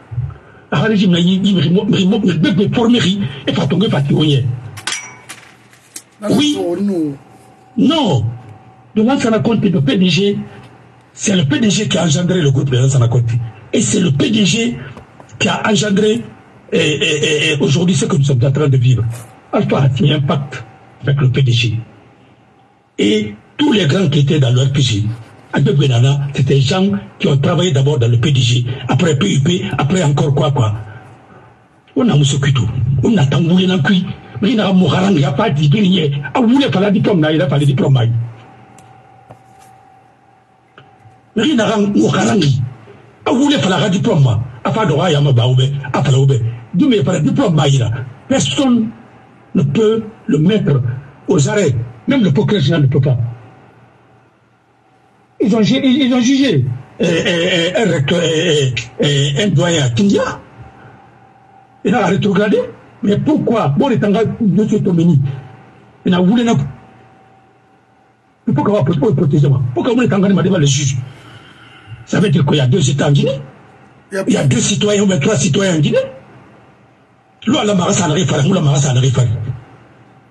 Oui. Non. De Lansana Conté, le PDG, c'est le PDG qui a engendré le groupe de Lansana Conté. Et c'est le PDG qui a engendré aujourd'hui ce que nous sommes en train de vivre. Alpha a signé un pacte avec le PDG. Et tous les grands qui étaient dans le RPG, c'était des gens qui ont travaillé d'abord dans le PDG, après PUP, après encore quoi. On a Moussa Kuto, on a Tangoulé Nankui, on a Mouharang, il n'y a pas de diplôme, il a pas de diplôme. Il a Mouharang, il a pas de diplôme, il a pas de diplôme. Personne ne peut le mettre aux arrêts, même le procureur général ne peut pas. Ils ont jugé un doyen à Kindia. Il a rétrogradé. Mais pourquoi? Bon, les Tangas de Sotomini. Il a voulu. Pourquoi on protéger moi? Pourquoi les Tangas m'a devant le juge? Ça veut dire qu'il y a deux États en Guinée. Il y a deux citoyens ou bien trois citoyens en Guinée. L'eau à la Mara, ça n'arrive pas. L'eau à la Mara, ça n'arrive pas.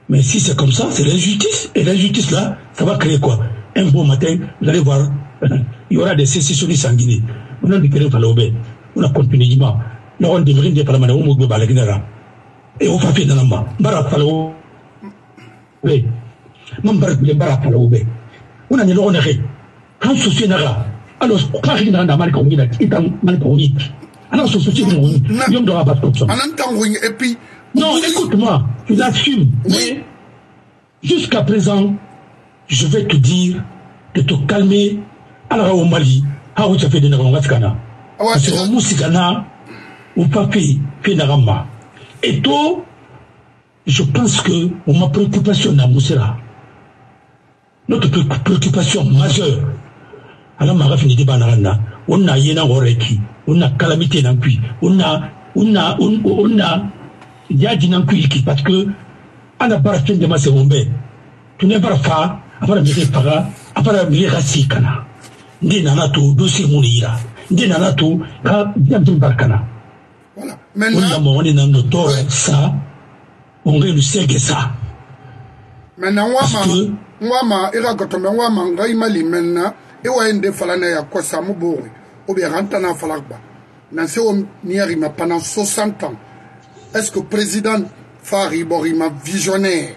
Mais si c'est comme ça, c'est l'injustice. Et l'injustice là, ça va créer quoi? Un beau matin, vous allez voir, il y aura des sécessionnistes en Guinée. On a déclaré par l'Aubé. On a continué l'imam. Là, on devrait dire par la Manaou, on va la Guinée. Et on va faire dans la main. Barak par l'Aubé. Mambarak, il est barak par l'Aubé. On a dit l'on est. Quand souci n'a pas. Alors, quand il y a un mal qu'on dit, il est mal qu'on dit. Alors, ce souci, il ne doit pas comme ça. Et puis. Non, écoute-moi, tu l'assumes. Mais jusqu'à présent, je vais te dire de te calmer. Alors au Mali, ah oui, ça fait des Narangaskana. Parce que Moussikana, ou papi, fait Naramba. Et toi, je pense que ma préoccupation n'a Moussera. Notre préoccupation majeure, alors ma rafine des Banarana, on a Yena Oreki, on a Calamité Nankui, on a Yadi Nankui, parce que Anna Barastien de Massé-Rombe, tu n'es pas fa. Après le para, après le rasikana, des nanato, deux simonira, des nanato, bien d'un barcana. Voilà. Maintenant, on est dans notre tour, ça, on est le seigneur ça. Maintenant, Wama, il a gâté, mais Wama, Gaïmali, maintenant, et Wende Falana, quoi ça m'oubore, ou bien Rantana Falakba. Nancy Omniarima pendant 60 ans. Est-ce que président Fari Borima visionnaire?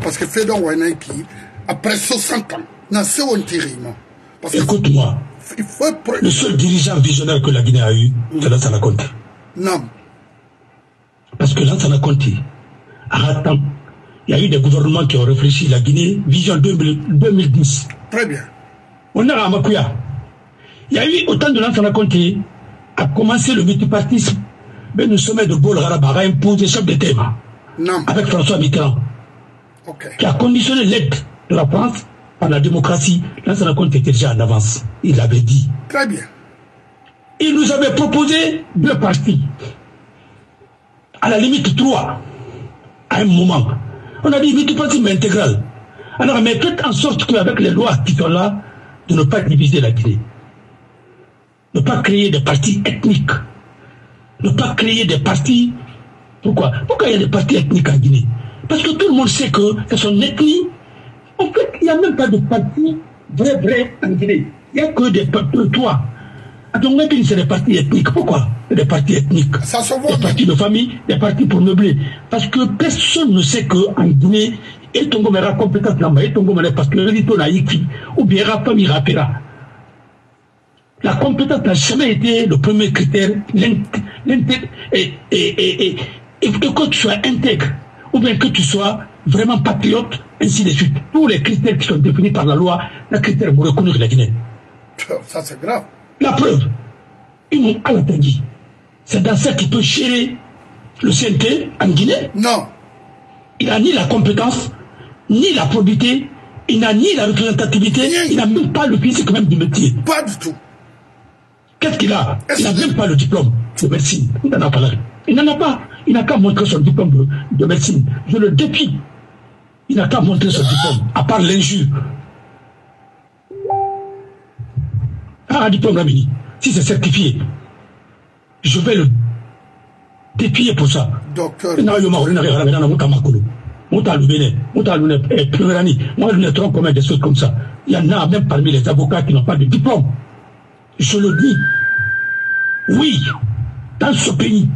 Parce que Fedon Wanaki, après 60 ans, n'a pas de terrible. Écoute-moi, le seul dirigeant visionnaire que la Guinée a eu, c'est Lansana Conté. Non. Parce que Lansana Conté, il y a eu des gouvernements qui ont réfléchi la Guinée, vision 2010. Très bien. On a à Makuya. Il y a eu autant de Lansana Conté, à commencer le multipartisme, mais le sommet de Bolgaraba a imposé chef de thème. Non. Avec François Mitterrand, okay, qui a conditionné l'aide de la France par la démocratie. Lansana Conté était déjà en avance. Il l'avait dit. Très bien. Il nous avait proposé deux partis, à la limite trois, à un moment. On a dit multipartisme intégral. Alors, mais faites en sorte qu'avec les lois qui sont là, de ne pas diviser la Guinée, ne pas créer des partis ethniques, ne pas créer des partis. Pourquoi? Pourquoi il y a des partis ethniques en Guinée? Parce que tout le monde sait que c'est son ethnie. En fait, il n'y a même pas de parti vrai en Guinée. Il n'y a que des partis de toi. Donc, c'est des partis ethniques. Pourquoi? C'est des partis ethniques. Ça se voit. Des partis de famille, des partis pour meubler. Parce que personne ne sait qu'en Guinée, et ton gomme est compétente là-bas, et ton gomme est parce que le rito naïki, ou bien rapami rapera. La compétence n'a jamais été le premier critère. Et que tu sois intègre, ou bien que tu sois vraiment patriote, ainsi de suite. Tous les critères qui sont définis par la loi, les critères pour reconnaître la Guinée. Ça, c'est grave. La preuve, ils m'ont attendu. C'est dans ça qu'il peut gérer le CNT en Guinée. Non. Il n'a ni la compétence, ni la probité, il n'a ni la représentativité, il n'a même pas le physique même du métier. Pas du tout. Qu'est-ce qu'il a? Il n'a même pas le diplôme de médecine. Il n'en a pas là. Il n'en a pas. Il n'a qu'à montrer son diplôme de médecine. Je le défie. Il n'a qu'à montrer son diplôme, à part l'injure. Ah, un diplôme, Ramini, si c'est certifié. je vais le dépier pour ça. Docteur. Des choses comme ça. Il y en a même parmi les avocats qui n'ont pas de diplôme. Je le dis. Oui, dans ce pays.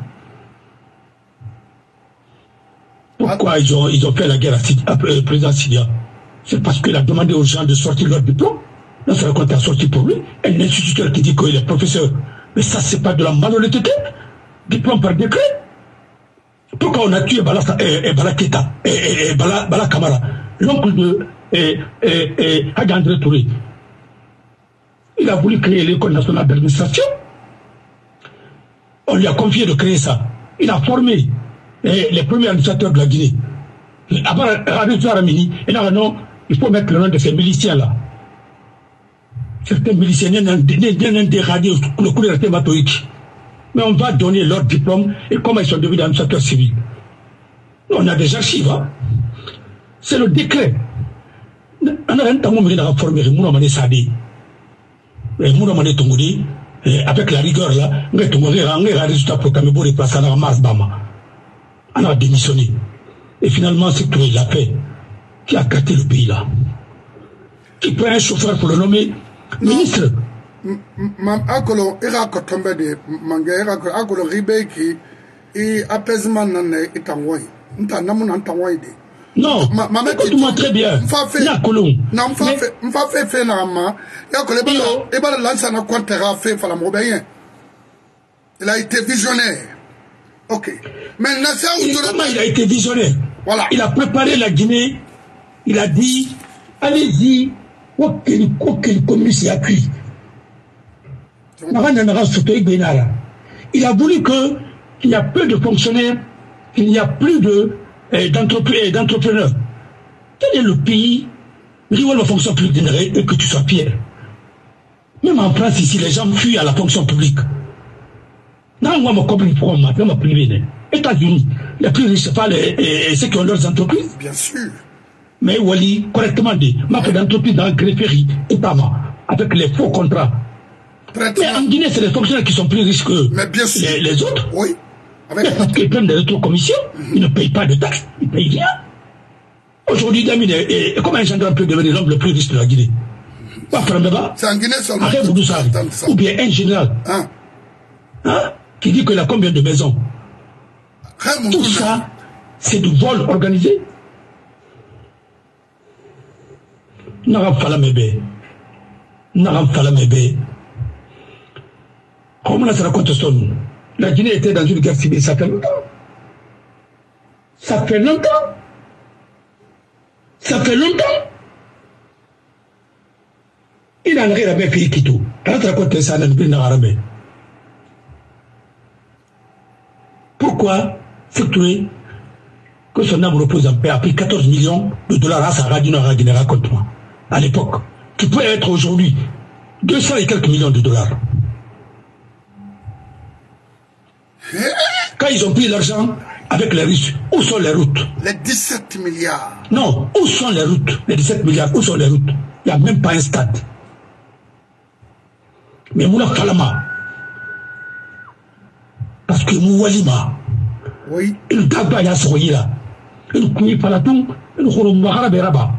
Pourquoi ils ont fait la guerre à président Syria? C'est parce qu'il a demandé aux gens de sortir leur diplôme. Là, ça compte à sortir pour lui. Un instituteur qui dit qu'il est professeur. Mais ça, c'est pas de la malhonnêteté. Diplôme par décret. Pourquoi on a tué Bala Keta et Bala Kamara, l'oncle de Hadj André Touré? Il a voulu créer l'école nationale d'administration. On lui a confié de créer ça. Il a formé les premiers administrateurs de la Guinée. Il faut mettre le nom de ces miliciens-là. Certains miliciens n'ont dégradé le cours de la thématique. Mais on va donner leur diplôme et comment ils sont devenus administrateurs civils. On a des archives. Hein? C'est le décret. On a un temps où on a formé Mounamane Sadi. Mounamane Tongoudi, avec la rigueur là, on a un résultat pour Kamebo et Passana Mars Bama. On a démissionné. Et finalement, c'est Touré la paix qui a gâté le pays là. Qui prend un chauffeur pour le nommer ministre. Akolo irako tombe de manga irako akolo ribeki et apaisement nane itangoi nta namu nantangoi de non maman tu montres très bien na kolon na mfa fe fe na ma yakole ba e ba Lansana Conté a fait fala mobeyen. Il a été visionnaire. OK, mais Nassa Outouré il a été visionnaire. Voilà, il a préparé la Guinée. Il a dit allez-y, aucun communiste a pris. Il a voulu qu'il n'y a plus de fonctionnaires, qu'il n'y a plus d'entrepreneurs. Quel est le pays où la fonction publique générée et que tu sois fier? Même en France, ici, les gens fuient à la fonction publique. Non, moi, je comprends pas, moi, privé. États-Unis, les plus riches, pas ceux qui ont leurs entreprises. Bien sûr. Mais Wally, correctement dit, ma d'entreprise dans le grefferie, avec les faux contrats. Mais en Guinée, c'est les fonctionnaires qui sont plus riches que les autres. Oui. Avec parce qu'ils prennent des autres commissions, ils ne payent pas de taxes, ils ne payent rien. Aujourd'hui, Damine, comment un gendarme peut devenir l'homme le plus riche de la Guinée? C'est en Guinée seulement. Ou bien un général qui dit qu'il a combien de maisons? Tout ça, c'est du vol organisé. N'aram Falamébé. N'aram Falamébé. Comme on se raconte ça, la Guinée était dans une guerre civile, ça fait longtemps. Ça fait longtemps. Ça fait longtemps. Il en rire avec pays qui tout. On se raconte ça dans le pays arabe. Pourquoi Sékou que son âme repose en paix a pris 14 millions de dollars à Sarah d'une Guinée contre moi, à l'époque, qui peut être aujourd'hui 200 et quelques millions de dollars. Quand ils ont pris l'argent avec les Russes, où sont les routes? Les 17 milliards. Non, où sont les routes? Les 17 milliards, où sont les routes? Il n'y a même pas un stade. Mais Mouna Kalama, parce que Moualima, il Dagba Yasroyi là, il Koui Palatoum, il Khouroumahara Beraba.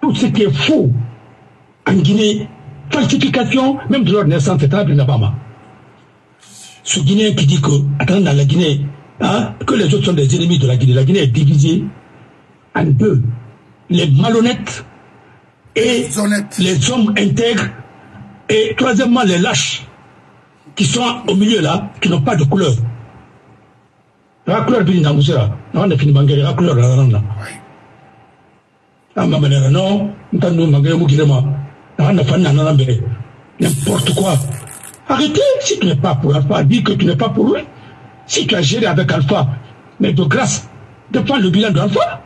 Tout ce qui est faux en Guinée, falsification, même de leur naissance, c'est à Nabama. Ce Guinéen qui dit que, attendant dans la Guinée, hein, que les autres sont des ennemis de la Guinée est divisée en deux. Les malhonnêtes et les hommes intègres et troisièmement les lâches qui sont au milieu là, qui n'ont pas de couleur. La couleur vient dans Moussera, on a fini Mangari, la couleur dans la randa. Non, nous Mangari Moukirema, on a fini Nanambé, n'importe quoi. Arrêtez, si tu n'es pas pour Alpha, dis que tu n'es pas pour lui. Si tu as géré avec Alpha, mais de grâce, défends le bilan d'Alpha.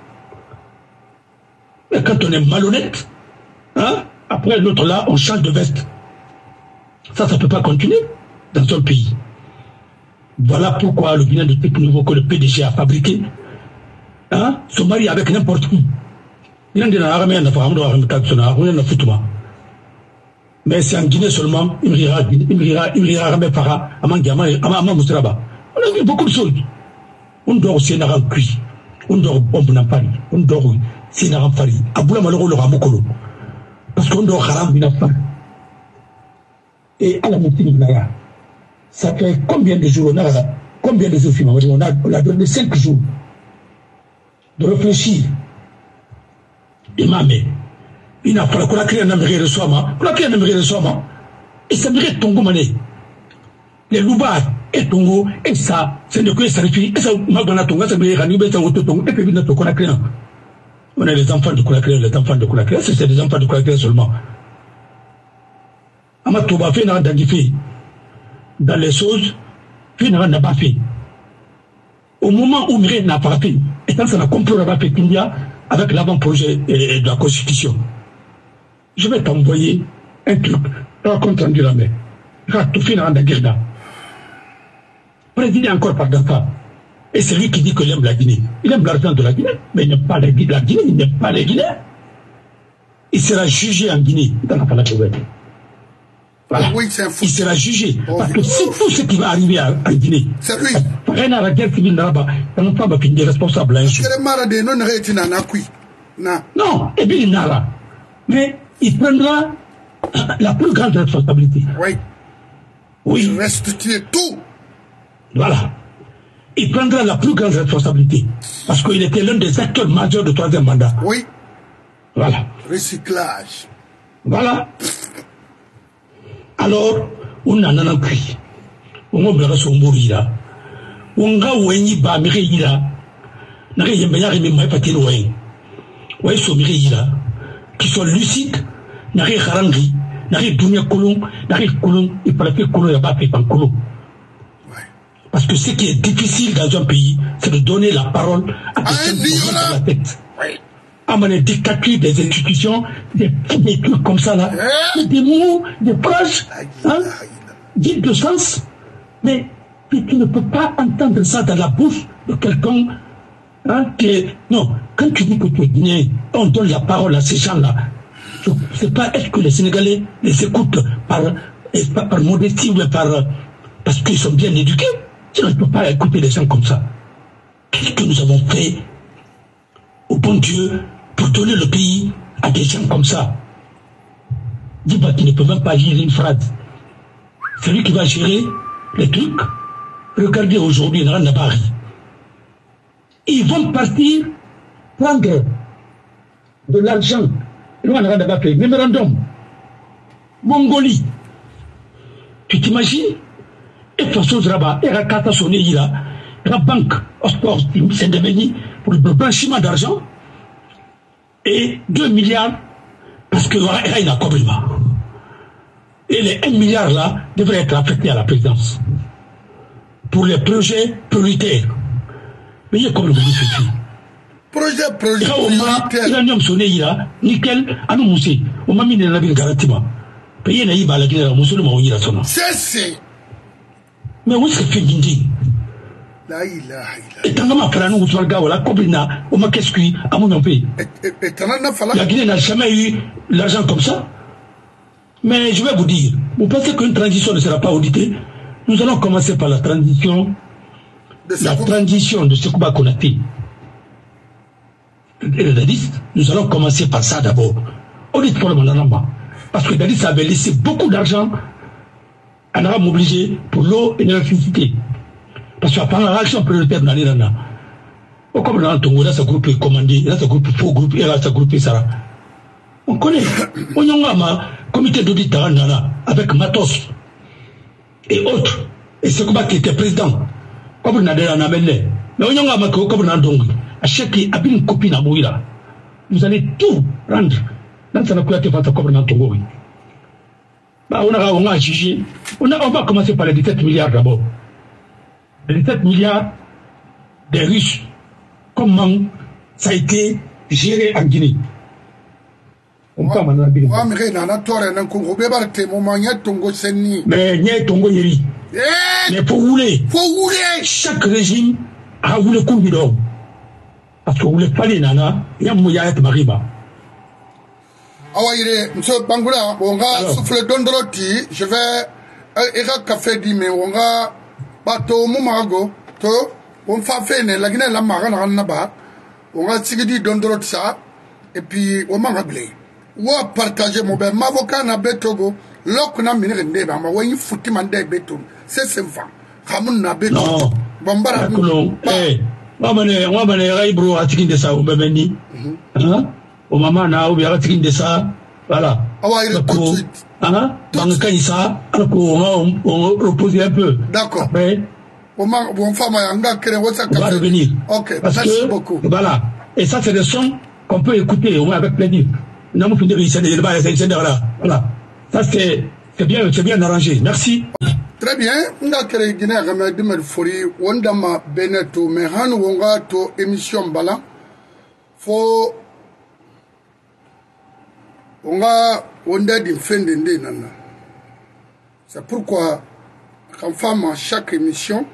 Mais quand on est malhonnête, hein, après l'autre là, on change de veste. Ça ne peut pas continuer dans son pays. Voilà pourquoi le bilan de tout nouveau que le PDG a fabriqué, hein, se marie avec n'importe qui. Il y a des armées, il y a des armées, il y a des armées, il y a des armées, Mais c'est en Guinée seulement, on a vu beaucoup de choses. On dort aussi un cuit, on dort bombe dans Paris, on dort c'est un Paris. Aboula malheureux le ramokolo. Parce qu'on dort haram d'une affaire. Et à la moutine, ça fait combien de jours, on a donné 5 jours de réfléchir. Et ma mère, il n'a pas qu'on a créé un américain de soi-même, et ça mérite Tongo Mané. Les Loubars et Tongo, et ça, c'est ne que ça réfléchit, et ça, Magana Tonga, ça mérite Ranibé, ça Tongo, et puis notre Conakry. On a les enfants de Conakry, c'est des enfants de Conakry seulement. Amatoba fait n'a d'agifé. Dans les choses, fait n'a pas fait. Au moment où Méré n'a pas fait, et quand ça n'a complot avec Kindia, avec l'avant-projet de la Constitution, je vais t'envoyer un truc, par contre, rendu la main. Regarde, tout finira dans la guerre là. Président encore par Dakar. Et c'est lui qui dit qu'il aime la Guinée. Il aime l'argent de la Guinée, mais il n'aime pas la Guinée, il n'aime pas les Guinéens. Il sera jugé en Guinée, dans la Palais-Ouelle. Voilà. Oui, il sera jugé. Oh, parce que c'est tout ce qui va arriver en Guinée. C'est lui. Rien à la guerre civile là-bas. On n'a pas fini responsable. Non, et bien il n'a pas. Mais il prendra la plus grande responsabilité. Oui. Oui. Il restitue tout. Voilà. Il prendra la plus grande responsabilité. Parce qu'il était l'un des acteurs majeurs du troisième mandat. Oui. Voilà. Recyclage. Voilà. Alors, on a un cri. On a un son bourrila. On a un ba mireila. On a un meilleur et même patine oué. Oué son mireila. Qui sont lucides. On a un harangi. On a un dounia colon. On a un colon. Et par la paix colon, il n'y a pas de paix colon. Parce que ce qui est difficile dans un pays, c'est de donner la parole à quelqu'un qui est dans la tête. À mon dictature des institutions, des trucs comme ça là, des mots, des proches, hein, dites de sens, mais tu ne peux pas entendre ça dans la bouche de quelqu'un, hein, qui est... Non, quand tu dis que tu es guinéen, on donne la parole à ces gens-là. C'est pas est-ce que les Sénégalais les écoutent par modestie ou par... parce qu'ils sont bien éduqués. Tu ne peux pas écouter les gens comme ça. Qu'est-ce que nous avons fait au bon Dieu, pour donner le pays à des gens comme ça? Dis-moi, tu ne peux même pas gérer une phrase. Celui qui va gérer les trucs, regardez aujourd'hui dans la Paris. Ils vont partir prendre de l'argent. Ils vont en pas fait. Mémorandum. Mongolie. Tu t'imagines? Et de toute façon, et la carte sonnée là, la banque, au sport, c'est devenu pour le blanchiment d'argent et 2 milliards parce que là, il y a un compliment. Et les 1 milliard là devraient être affectés à la présidence pour les projets prioritaires. Mais il y a comme le dit ceci. Projet prioritaire. Il y a un homme sonné là, nickel, à nous mousser. On m'a mis dans la ville garantiment. Payer la Iba à la Guinée, mousser le maouille la sonne. C'est. Mais où est-ce que tu es? Et tant que ma frère nous soit gars, la cobrina, on m'a qu'est-ce qu'il a à mon pays. La Guinée n'a jamais eu l'argent comme ça. Mais je vais vous dire, vous pensez qu'une transition ne sera pas auditée? Nous allons commencer par la transition de Sékou Konaté. Et Dadis, nous allons commencer par ça d'abord. Audit pour le Mananama. Parce que Dadis avait laissé beaucoup d'argent à Nara m'obliger pour l'eau et l'électricité. Parce que pendant l'action prioritaire dans les Rana, comme dans Tongo, là, ce groupe est commandé, là, ce groupe est faux groupe, et là, ce groupe est ça. On connaît. On y a un comité d'audit à Nana, avec Matos et autres. Et ce combat qui était président, comme on a des Ranamelais. Mais on y a un comme dans Tongo, à chaque abîme copine à Mouila, vous allez tout rendre. Dans ce cas, tu vas te comme dans Tongo. On a jugé. On va commencer par les 17 milliards d'abord. Les 17 milliards des riches, comment ça a été géré en Guinée? Mais pour rouler, chaque régime a voulu couper d'or. Parce que vous voulez pas les nana, il y a mariba. Je vais et puis on m'a rappelé ou à partager mon ben m'avocat n'a betogo l'ocna minérende ben ma ouïe foutu mandé beton c'est sympa hamoun n'a beton bombara non eh moi ben les bro à tiquer de ça ou ben ni hein au maman n'a ou bien à tiquer de ça voilà d'accord hein donc quand il ça on repose un peu d'accord mais on m'a bon femme à l'angle que les autres va revenir ok merci beaucoup voilà et ça c'est le son qu'on peut écouter, au moins avec plaisir. Non, on peut dire, voilà. Ça, c'est bien arrangé. Merci. Très bien. On a créé Guinée, on a dit, on a Beneto, mais on a une émission, bala. Faut, on a une fin d'année, nana. C'est pourquoi, quand femme à chaque émission,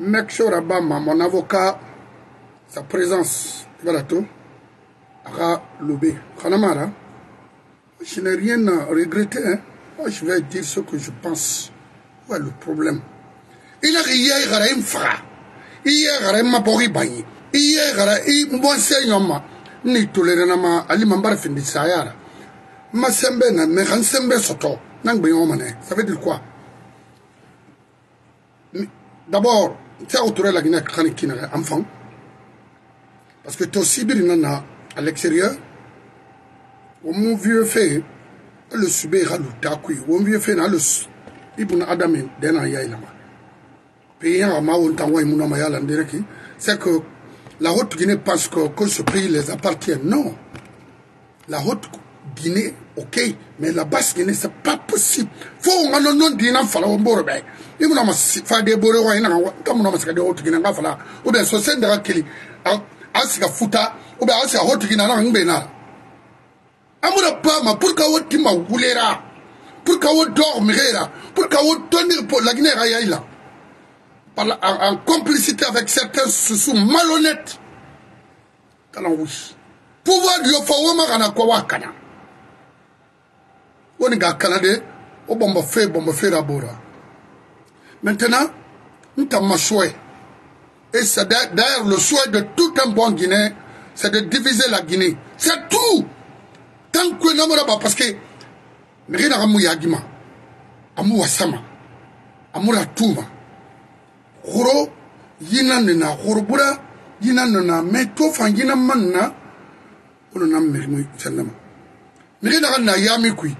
mec, sur Abama, mon avocat, sa présence, voilà tout. Je n'ai rien à regretter. Hein. Moi, je vais dire ce que je pense. Voilà le problème. Il a rien fait. Il a rien fait. Il a rien fait. Il a rien fait. Ça veut dire quoi? D'abord, tu as autour de la Guinée qui n'a pas enfant. Parce que tu as aussi bien à l'extérieur, mon vieux fait le subir à l'outakoui, mon vieux fait le ibn Adamin d'un aïlama. Pays en Maontawa Mounamayal en direct, c'est que la Haute-Guinée pense que ce pays les appartient. Non. La Haute-Guinée, ok, mais la Basse-Guinée, c'est pas possible. Faut on a le nom d'un enfant au Borbe. Il m'a fait des Boré, comme on a fait des Haute-Guinée, ou bien ce sein de Rakeli. Asika futa ou bien asika hot qui n'a rien bénard. Amour pas ma pour qu'au tima goulera, pour qu'au dormira, pour qu'au tonner pour la Guinée aïla. Par en complicité avec certains sous malhonnêtes. Kalanouche. Pouvoir du fawama kana kwa kana. On est à Canada, au bombe fait la bora. Maintenant, nous t'as machoué. Et c'est d'ailleurs le souhait de tout un bon Guinéen, c'est de diviser la Guinée. C'est tout. Tant que nous n'avons pas, parce que rien n'a amour yagima, amour asama, amour atuma, horo yinanena horobura yinanena metofan yinamanna, on n'a mérité seulement. Rien n'a yami kui,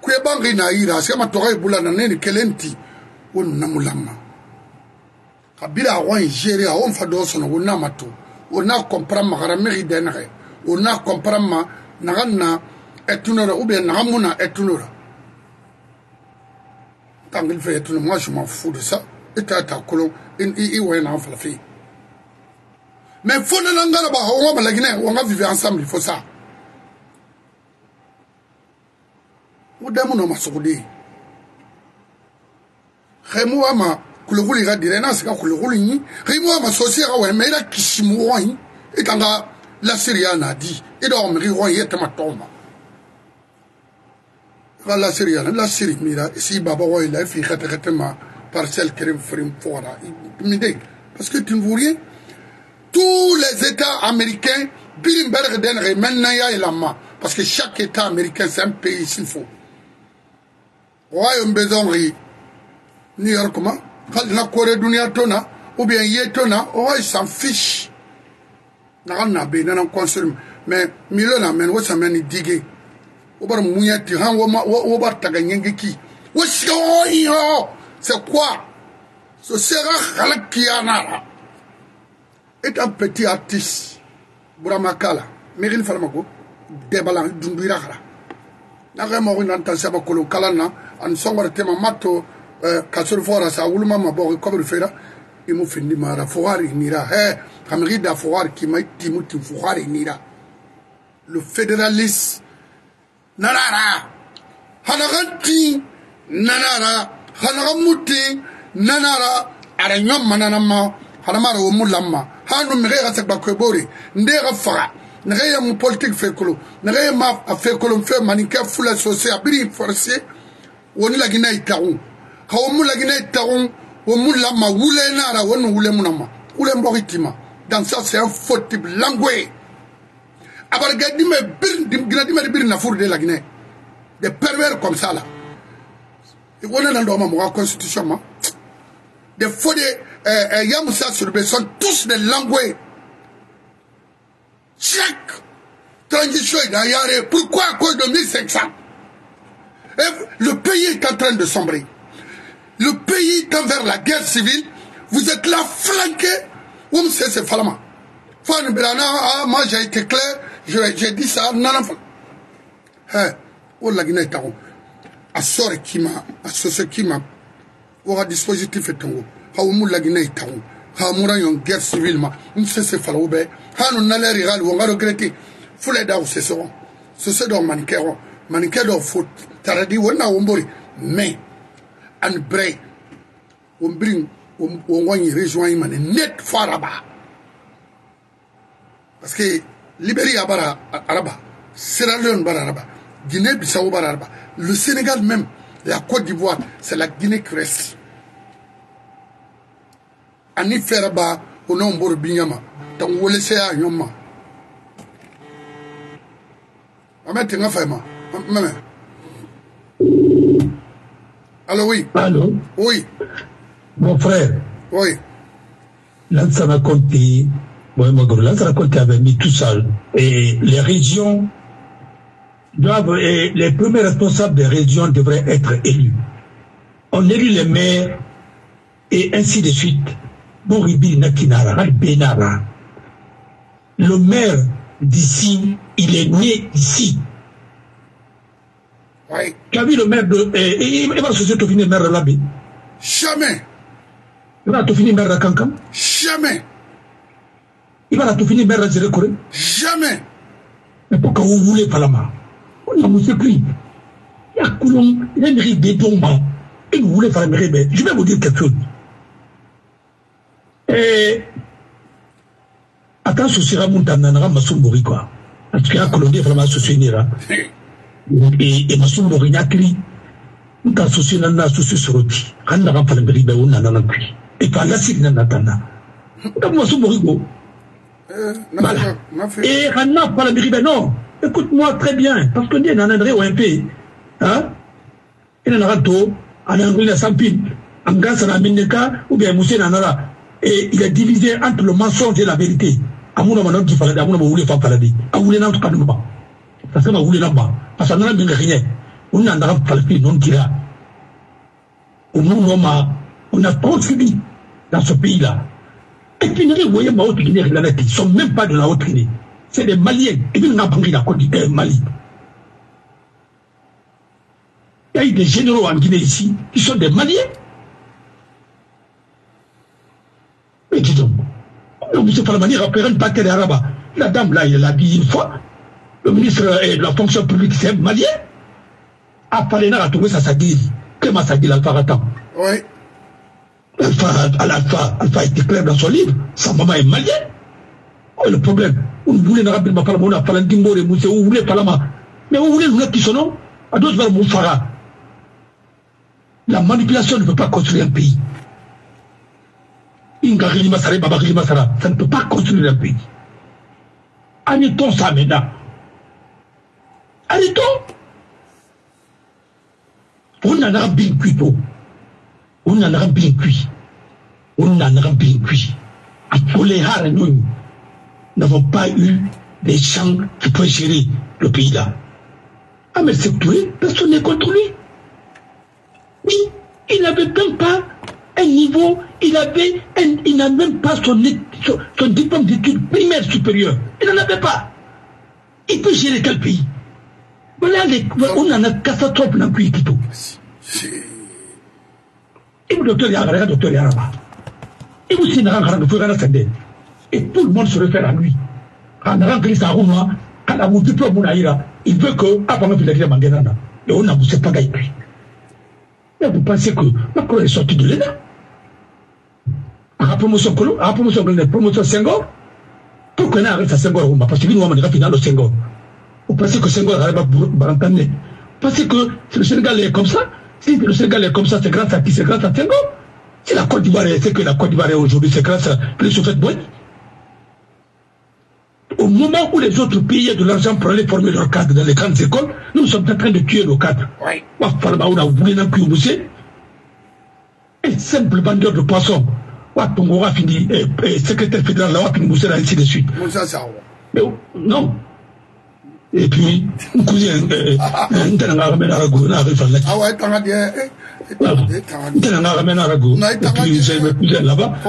kui bangri na ira, si ma toga ibula na nene kelenti, on n'a mulama. Kabila wa Nigeria on fa do sono wona mato wona comprend ma gara meriden re wona comprend ma naganna etunora ou bien nahamuna etunora tangil fait etunora moi je m'en fous de ça et tata kolon in i wa na fa fi mais faut na ngala ba ho ma lagina on va vivre ensemble il faut ça ou damuno masudi khemwa ma le roule ira dire na sika le roule ni rimo ma sosiera wa mera kishimoi etanga la syriana di et dorme roi yetama tomba la syriana la syrie mira si baba wa il a fait traitement parcelle crème frime fora parce que tu ne vois rien tous les états américains bilimberg den remenna ya ilama parce que chaque état américain c'est un pays s'il faut royaume bezonri New York comment quand la Corée du Nord ou bien Yétona, oh ils s'en fichent. N'a pas consomme, mais Milon amène où ça mène digue. Au bar mouillati, au bar tagangeki. Où c'est quoi? Ce sera Khalakiana. Est un petit artiste, Buramakala, Mérine Farmago, Debalan Dumbirara. N'a rien mort une intention à Kolokalana, en sombre thème mato. Kassur Fora, ça ouvre ma bourre comme le fait là. Il m'a fini ma foire, il n'ira. Eh, Amérique d'Afoire qui m'a dit, il foire, il n'ira. Le fédéraliste, Nanara, Hanaranti, Nanara, Hanaramouti, Nanara, Aranyam Mananama, Hanamara Moulama, Hanum Rera Sakbakobori, Ndera Fara, n'ayez mon politique fait que n'ayez ma fait que l'on fait maniquer full associé abri forcé on la Guinée itaron quand on la Guinée itaron on la ma oulé nara on oulé mon ama oulé moritima dans ça c'est un faux type langue abar gadi me bir gadi me bir na fourde la Guinée des pervers comme ça là et on est dans le moment la constitution des faux des Yamoussa sur le sont tous des langues. Chaque transition est derrière. Pourquoi à cause de 1500? Et le pays est en train de sombrer. Le pays tend vers la guerre civile. Vous êtes là flanqué. Oum c'est Falama. Fan Brana, moi j'ai été clair. J'ai dit ça. Non, non. Oh la Guinée est en haut. Assor qui m'a. Assor qui m'a. Aura dispositif est en haut. Haoumou la Guinée est en haut. Hamoura yon guerre civile ma. Oum c'est Falama. Hano n'allez rigal ou on va regretter. Foulé d'au cesseront. Ce dont maniqueront. Maniquer d'au foot. Taradi ou n'a oumbori. Mais, en bré, on bring, on va y rejoindre net faraba. Parce que, Libérie à bara araba. Sierra Leone bara araba. Guinée-Bissau bara araba. Le Sénégal même, la Côte d'Ivoire, c'est la Guinée qui reste. Ani faraba, on a oumbori binyama. Donc vous laissez à Yoma. Allô, oui. Allô. Oui. Mon frère. Oui. Lansana Conté. Lansana Conté avait mis tout ça. Et les régions doivent. Et les premiers responsables des régions devraient être élus. On élit les maires et ainsi de suite. Boribi Nakinara, Benara. Le maire d'ici, il est né ici. Oui. Tu as vu le maire de... il va se finir le maire de l'Abbé. Jamais. Il va te finir maire de Kankan. Jamais. Il va te finir maire de Zerkoué. Jamais. Mais pourquoi vous voulez Falama? On a moussé qui? Il y a Coulon, il y a une rive des tombants. Et vous voulez Falama? Je vais vous dire quelque chose. Et... Attends, ce sera mon tananara, ma sombori quoi. Parce qu'il y a un colonel vraiment associé. Et ma sombori n'a cri. Nous t'as associé nana associé sur l'outil. Quand n'a pas le bébé ou nanana cri. Et par la signe nanatana. Comme ma sombori go. Voilà. Et quand n'a pas le bébé, non. Écoute-moi très bien. Parce qu'on dit nanandré ou un pays. Hein? Et nanarato, en anglais, sans pile. En gaz, en amineka, ou bien moussé nanara. Et il est divisé entre le mensonge et la vérité. On a trop subi dans ce pays-là. Et puis, ils ne sont même pas de la haute Guinée. C'est des Maliens. Et puis, on a pris la Côte du Mali. Il y a eu des généraux en Guinée ici qui sont des Maliens. Mais dis donc, le monsieur Falmani rappelle une paquet d'arabes. La dame, là, il l'a dit une fois. Le ministre de la fonction publique, c'est malien. Apparemment, a trouvé sa sagise. Comment ça dit l'Alpha Ratan? Oui. Alpha était clair dans son livre. Sa maman est malienne. Oh, le problème. On voulait nous rappeler, on a parlé d'Imbo et Moussé, on voulait Palama. Mais on voulait nous mettre qui son nom à d'autres vers Moufara. La manipulation ne peut pas construire un pays. Ça ne peut pas construire un pays. Arrêtons ça maintenant. Arrêtons. On en a bien cuit. On en a bien cuit. On en a bien cuit. À Toléhar, nous n'avons pas eu des gens qui peuvent gérer le pays là. Ah mais c'est tout, personne n'est contre lui. Oui, il n'avait même pas un niveau. Il n'a même pas son diplôme d'études primaires supérieures. Il n'en avait pas. Il peut gérer quel pays? Voilà, on en a catastrophe dans le pays qui tout. Et le docteur Yagara, docteur Yaraba. Et vous, c'est Narangara, vous ferez la scène. Et tout le monde se réfère à lui. Quand Narangara, ça roule, quand la vous diplôme, il veut que, avant de faire Manganana, et on n'a pas gagné. Mais vous pensez que Macron est sorti de l'ENA? À la promotion Senghor, Pour qu'on arrête à Senghor, parce que lui, nous avons un final au Senghor. Vous pensez que Senghor arrive à l'entamer? Parce que si le Sénégal est comme ça, si le Sénégal est comme ça, c'est grâce à qui? C'est grâce à Senghor. Si la Côte d'Ivoire est ce que la Côte d'Ivoire est aujourd'hui, c'est grâce à les chauffeurs de Boeing. Au moment où les autres pays ont de l'argent pour aller former leurs cadres dans les grandes écoles, nous sommes en train de tuer nos cadres. Oui. Un simple vendeur de poissons. Tongora fini, secrétaire fédéral, là, Moussel, ainsi de suite. Mais non. Et puis, mon cousin, là-bas.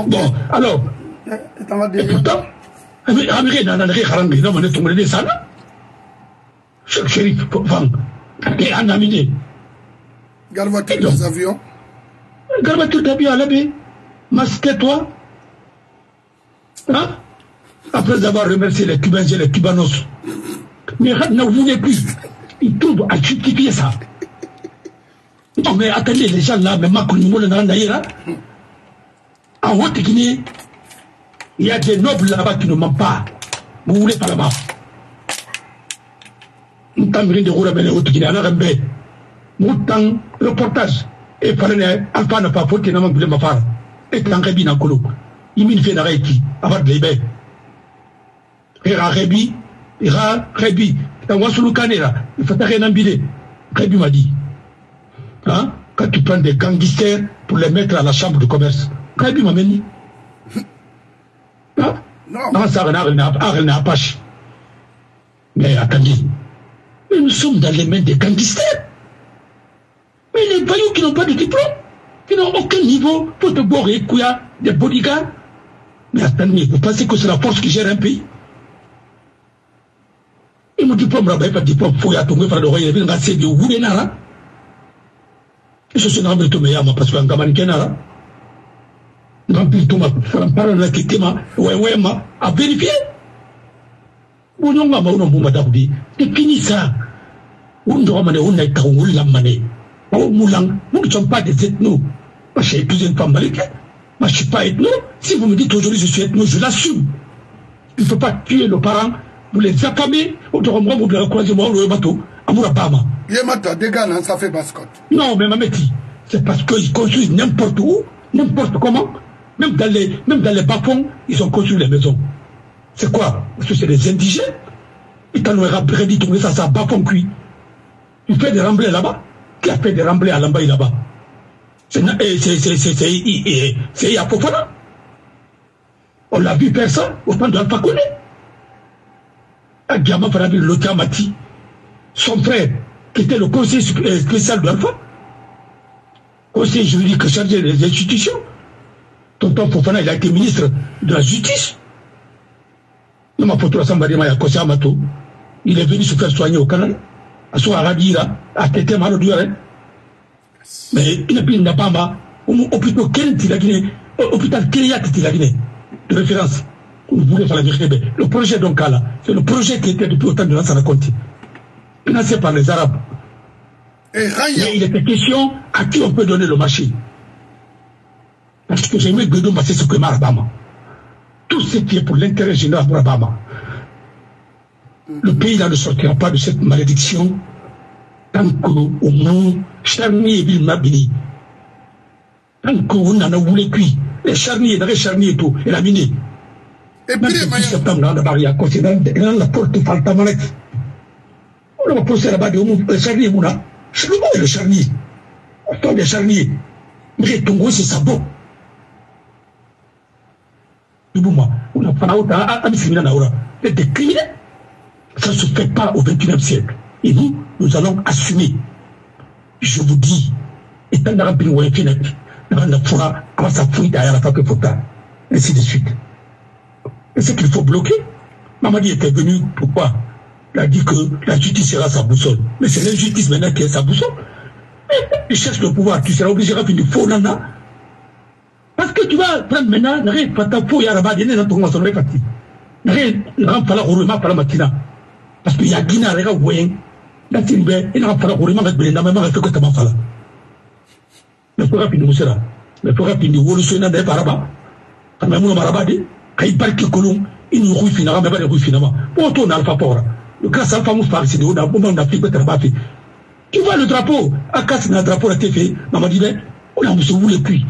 Bon, alors, et pourtant, masque-toi. Hein? Après avoir remercié les Cubains et les Cubanos. Mais ne voulez plus. Ils trouvent à justifier ça. Non, mais attendez, les gens là, même quand nous sommes là, en Haute-Guinée, il y a des nobles là-bas qui ne mentent pas. Vous voulez pas là-bas. Nous sommes venus de Rourabé, les Hautes-Guinées, à l'Arabé. Nous sommes reportage. Et par les enfants ne pas faute, ils n'ont pas voulu me faire. Et en Rébi dans Kolo, il m'a fait d'arrêt qui, avant de l'ébé. Et à Rébi, il a Rébi, dans Wassoulou Kanera, il faut t'arrêter d'ambiler. Rébi m'a dit, hein, quand tu prends des gangsters pour les mettre à la chambre de commerce, Rébi m'a mené. Hein? Non, ça n'a Apache. Mais attendez, mais nous sommes dans les mains des gangsters. Mais les voyous qui n'ont pas de diplôme. Ils n'ont aucun niveau pour te boire et couillards, des bodyguards. Mais attendez, vous pensez que c'est la force qui gère un pays? Ils m'ont dit, pas de diplôme, il faut y aller, il faut y aller, il faut y aller. Et ce n'est pas le tout meilleur, parce que je suis un gamin qui est là. Je suis à vérifier. Vous n'avez pas de c'est fini ça. Vous n'avez pas de oh, Moulang, nous ne sommes pas des ethnos. Moi, j'ai épousé une femme marocaine. Moi, je ne suis pas ethno. Si vous me dites aujourd'hui je suis ethno, je l'assume. Il ne faut pas tuer nos parents, vous les affamer, ou de remonter, vous les recroiser, moi, le bateau, à Mourabama. Yemata, dégane, ça fait bascotte. Non, mais Mameti, c'est parce qu'ils construisent n'importe où, n'importe comment, même dans les bas-fonds, ils ont construit les maisons. C'est quoi? Parce que c'est des indigènes. Et quand on aura prédit trouver ça, ça bas-fond cuit. Il fait des remblais là-bas. Qui a fait des remblais à Lambaye là-bas? C'est Iapofana. On l'a vu faire ça au temps de Alpha Condé. Agama Farabi Lokamati, son frère, qui était le conseiller spécial d'Alpha, conseiller juridique chargé des institutions. Tonton Fofana, il a été ministre de la Justice. Il est venu se faire soigner au Canada. Mais il n'a pas mal. Hôpital Kéliak, de référence. Vous voulez faire la vérité. Le projet d'Onkala, c'est le projet qui était depuis autant de Lansana Conté, financé par les Arabes. Et il était question à qui on peut donner le marché. Parce que j'ai mis Guédou Massé Soukéma Rabama. Tout ce qui est pour l'intérêt général pour Rabama. Le pays là ne sortira pas de cette malédiction tant qu'au moins Charnier et Bilmabini. Tant qu'on n'en a voulu cuit. Les charniers, les charniers et tout, et la minée. Et puis le 10 septembre, là, il y a dans la porte Faltamalek. On va poser là-bas des charniers, Mouna. C'est le mot et le charnier. On parle des charniers. Mais Tongo, c'est ça bon. Du bout, moi, on a pas autant à Bissina Naura. C'est des criminels. Ça ne se fait pas au XXIe siècle. Et nous, nous allons assumer. Je vous dis, étant dans la Pinouéfinek, dans la Foura, quand ça fouille derrière la fac Fota, ainsi de suite. Et ce qu'il faut bloquer, Mamadi était venu, pourquoi? Il a dit que la justice sera sa boussole. Mais c'est l'injustice maintenant qui est sa boussole. Mais tu cherches le pouvoir, tu seras obligé de faire du faux nana. Parce que tu vas prendre maintenant, n'arrive pas ta fouille à la base, il y a des gens qui sont répartis. N'arrive pas la roue, pas la matina. Parce qu'il y a Guinée, il y a Wayne, il y a il y a il y a Il nous rouille finalement, mais pas les rouilles finalement. Porto n'a pas peur. Le cas Alpha Moussa par ici, de haut, dans le moment d'Afrique, peut-être pas fait. Tu vois le drapeau, à casse dans le drapeau, la TV, Mamadi, ben, on a moussé, vous les puis.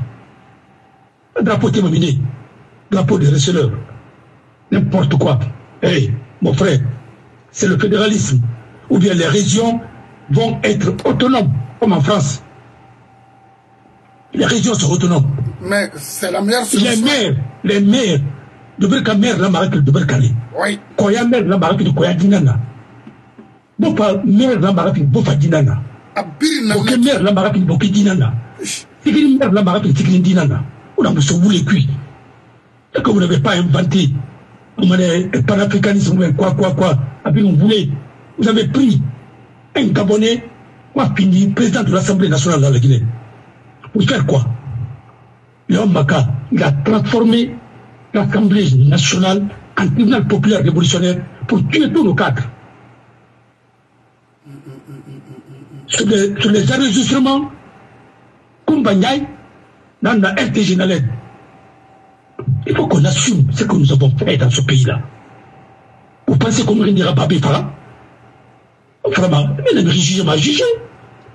Le drapeau t'es nominé. Drapeau des receleurs. N'importe quoi. Hey, mon frère, c'est le fédéralisme. Ou bien les régions vont être autonomes, comme en France. Les régions sont autonomes. Mais c'est la meilleure solution. Les maires, de Berkamère, la marque de Berkali. Oui. Koyamère, la marque de Koyadinana. Bopa, mère, la marque de Bofadinana. Abirina. Bokemère, la marque de Bokidinana. Tigrimère, la marque de Tigrindinana. On a moussé vous les cuits. Et que vous n'avez pas inventé, on a un panafricanisme, quoi. Abir, on voulait. Vous avez pris un Gabonais, Wafini, président de l'Assemblée nationale de la Guinée. Pour faire quoi? Léon Macan, il a transformé l'Assemblée nationale en tribunal populaire révolutionnaire pour tuer tous nos cadres. Sur les enregistrements, Kumbanyai, dans la RTG Naled, il faut qu'on assume ce que nous avons fait dans ce pays-là. Vous pensez qu'on ne réunira pas Bifara? Vraiment, mais le régime m'a jugé.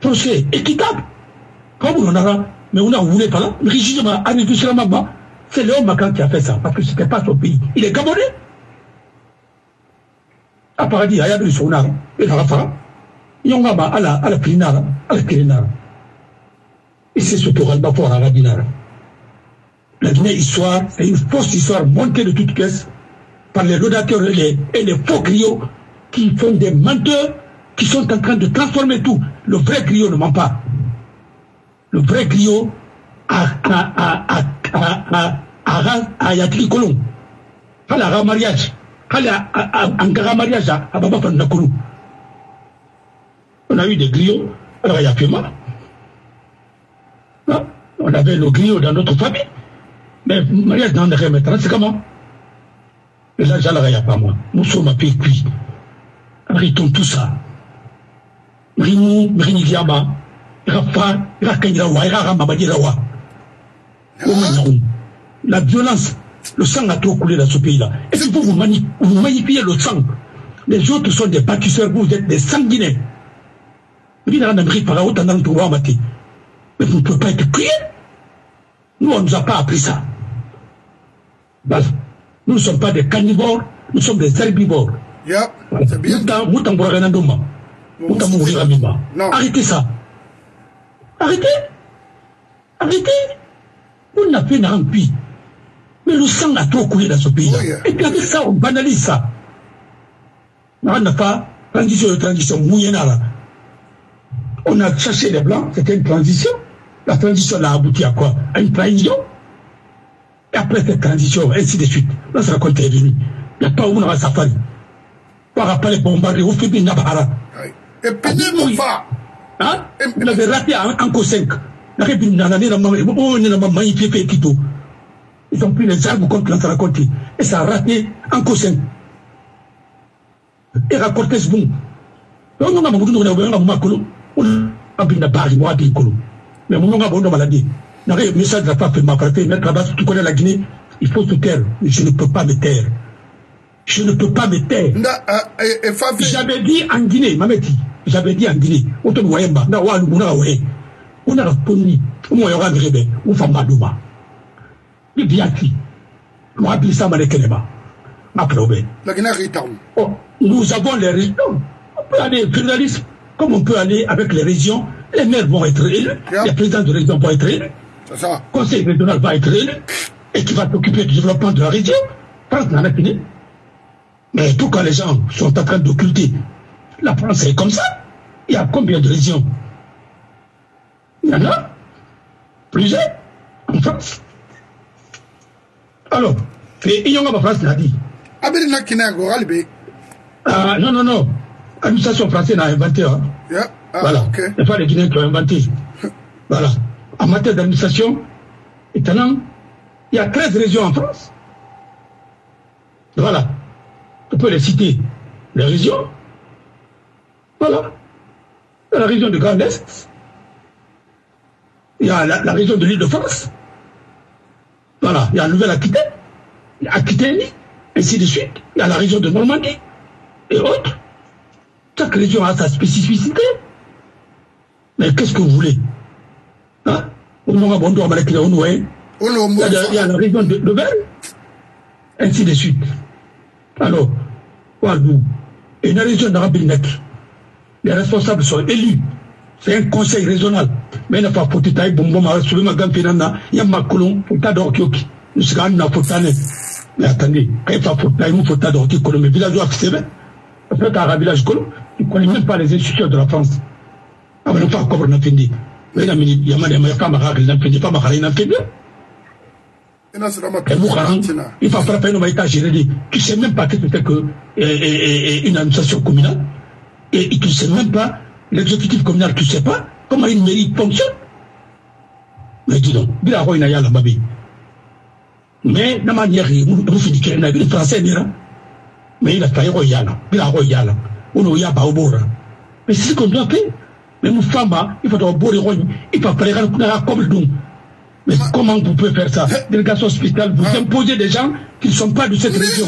Procès équitable. Comme on en a, mais on a voulu pas là. Le régime m'a annulé sur la maman. C'est Léon Macan qui a fait ça, parce que c'était pas son pays. Il est Gabonais. À paradis, il y a deux sonars. Il y a la fara. Il y a la Pirinara, à la Pirinara. Et c'est ce qu'on a d'abord à la Guinara. La Guinée-Histoire, c'est une fausse histoire montée de toutes pièces par les laudateurs et les faux griots qui font des menteurs, qui sont en train de transformer tout. Le vrai griot ne ment pas. Le vrai griot a Yatri Colon. Il a un mariage. Il a un mariage à Baba Fanakourou. On a eu des griots. Alors il y a Fema. On avait le griot dans notre famille. Mais le mariage dans le remettre, c'est comment? Et là, il n'y a pas moi. Nous sommes à pied cuit. Arrêtons tout ça. Rimu, Rinigiyama, Rafa, Rakanyrawa, Raramabadirawa. La violence, le sang a trop coulé dans ce pays-là. Et si vous magnifiez le sang, les autres sont des bâtisseurs, vous êtes des sanguinaires. Mais vous ne pouvez pas être priés. Nous, on ne nous a pas appris ça. Nous ne sommes pas des carnivores, nous sommes des herbivores. Yeah, c'est bien. Non. Arrêtez ça. Arrêtez. On n'a fait une rampie. Mais le sang a trop coulé dans ce pays-là. Oh, yeah. Et puis avec ça, on banalise ça. On n'a pas transition. On a cherché les blancs, c'était une transition. La transition a abouti à quoi? À une trahison. Et après cette transition, ainsi de suite. Là, ça raconte les ennemis. Il n'y a pas où on a safari. Par rapport à bombardés, au Fébi Nabara. Et puis, hein? On avait raté en 5. Ils ont pris les arbres contre Lansana Conté. Et ça a raté en 5. Et raconté ce bon. On a beaucoup de gens mais on a beaucoup de maladies. Le message de la femme fait ma frappée. Mettre la base, tu connais la Guinée, il faut se taire. Je ne peux pas me taire. Je ne peux pas me taire. J'avais dit en Guinée, Mameti. J'avais dit en Guinée. On te voyait pas. On a répondu. On a répondu. On a répondu. On a répondu. On a répondu. On a répondu. On a répondu. Nous avons les régions. On peut aller fédéralisme. Comme on peut aller avec les régions, les maires vont être élus. Les présidents de région vont être élus. Le conseil régional va être élu. Et qui va s'occuper du développement de la région. France n'a pas fini. Mais tout quand les gens sont en train d'occulter, la France est comme ça. Il y a combien de régions? Il y en a plusieurs en France. Alors, il y en a en France, l'a dit. Non. L'administration française n'a inventé. Hein. Yeah. Ah, voilà. Okay. Ce n'est pas les Guinéens qui l'ont inventé. Voilà. En matière d'administration, étonnant, il y a 13 régions en France. Voilà. On peut les citer, les régions. Voilà. La région de Grand Est. Il y a la région de l'Île-de-France. Voilà. Il y a Nouvelle-Aquitaine. Aquitaine. ainsi de suite, dans la région de Normandie et autres. Chaque région a sa spécificité. Mais qu'est-ce que vous voulez? Hein? Il y a la région de Belle, ainsi de suite. Alors, une région d'Arabinec, les responsables sont élus. C'est un conseil régional. Mais il n'y a pas de taille, bon, il y a ma colonne, il y a mais attendez, il n'y a pas de taille, il faut t'adopter, mais village c'est vrai. Après, tu as un village colon, tu ne connais même pas les institutions de la France. Ah, mais on ne peut pas comprendre, on a fait dit. Mais la minute, il y a des femmes qui n'ont pas fait de fait il faut frapper nos états, je l'ai dit. Tu ne sais même pas ce que c'est qu'une administration communale. Et tu ne sais même pas, l'exécutif communal, tu ne sais pas comment une mairie fonctionne. Mais dis donc, il y a la babé. Mais, la manière, vous finissez qu'il y a une français, mais il a failli royal. Il a royal. On n'a pas au bord. Mais c'est ce qu'on doit faire. Mais mon femme, il faut avoir beau les rois. Il faut faire comme nous. Mais comment vous pouvez faire ça? Délégation spéciale, vous imposez des gens qui ne sont pas de cette région.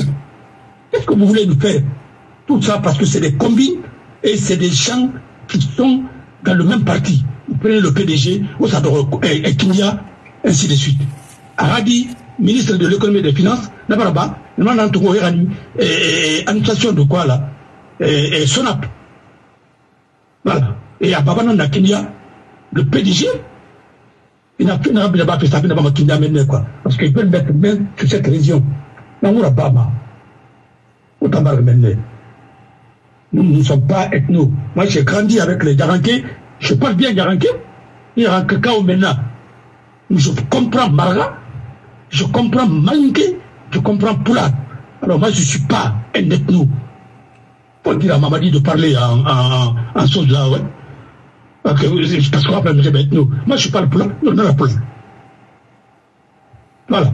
Qu'est-ce que vous voulez nous faire? Tout ça parce que c'est des combines et c'est des gens qui sont dans le même parti. Vous prenez le PDG, Osadoro et Kinia, ainsi de suite. Aradi, ministre de l'économie et des finances, Nabaraba, Nanantoro Irani, et administration de quoi là? Et Sonap. Voilà. Et à Babanon Kenya, le PDG, il n'a pas fait ça, il n'a pas Kenya maintenant, quoi. Parce qu'ils veulent mettre main sur cette région. Nous ne sommes pas ethnos. Moi, j'ai grandi avec les Garankais, je parle bien Garankais, et en cacao maintenant. Je comprends Marga, je comprends Malinké, je comprends Poula. Alors moi, je ne suis pas un ethno. Faut dire à Mamadi de parler en sauce là, ouais. Parce qu'on va pas me remettre nous. Moi, je parle pour là, non, non, pour là. Voilà.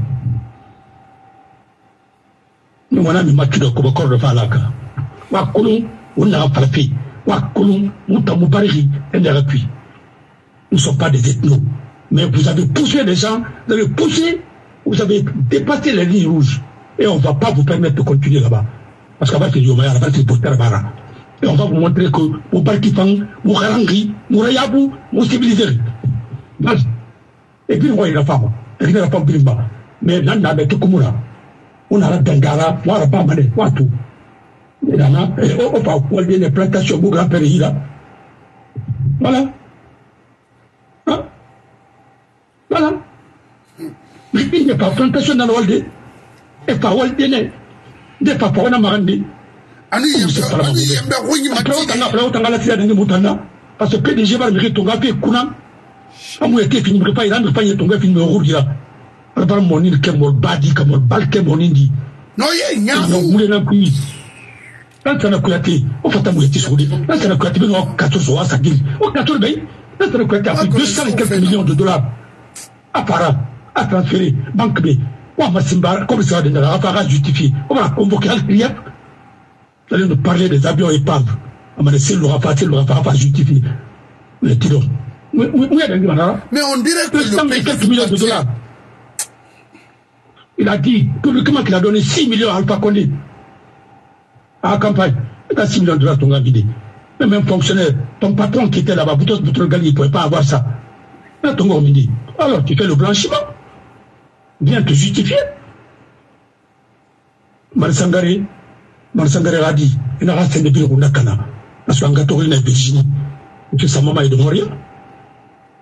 Nous, on a mis Mathieu de Kobokor de Falaka. Wakoulou, on a frappé. Wakoulou, on t'a mouparé, on a appuyé. Nous ne sommes pas des ethnos. Mais vous avez poussé les gens, vous avez poussé, vous avez dépassé les lignes rouges. Et on ne va pas vous permettre de continuer là-bas. Parce qu'avant, c'est Yomaya, avant, c'est Botarabara. Et on va vous montrer que vous partifang, vous harangri, vous rayabou, vous civilisez. Et puis, vous voyez la femme. Et la femme, mais là, on a tout comme là. On a la dangara, on a la femme, on a tout. Et là, on va voir les plantations, vous grand-père, là. Voilà. Hein? Voilà. Mais il n'y a pas de plantation dans le Waldé. Et pas Waldé, n'est pas pour un amarandi. Parce que les gens ne sont pas les gens. Ils ne sont pas les gens. Ils ne sont pas les gens. Ils ne sont pas les gens. Vous allez nous parler des avions épaves. C'est le Rafa, justifié. Mais on dirait que $200 millions. Il a dit publiquement qu'il a donné 6 millions à Alpha Condé. À la campagne. Il a 6 millions de dollars, ton gars vidé. Même un fonctionnaire, ton patron qui était là-bas, votre gars, il ne pouvait pas avoir ça. Là, ton gars, on me dit, alors tu fais le blanchiment. Viens te justifier. Malesangaré. Malesangaré a dit, il n'a rien de plus qu'on a cana. Parce qu'on a tourné en Virginie. Et que sa maman est de Moria.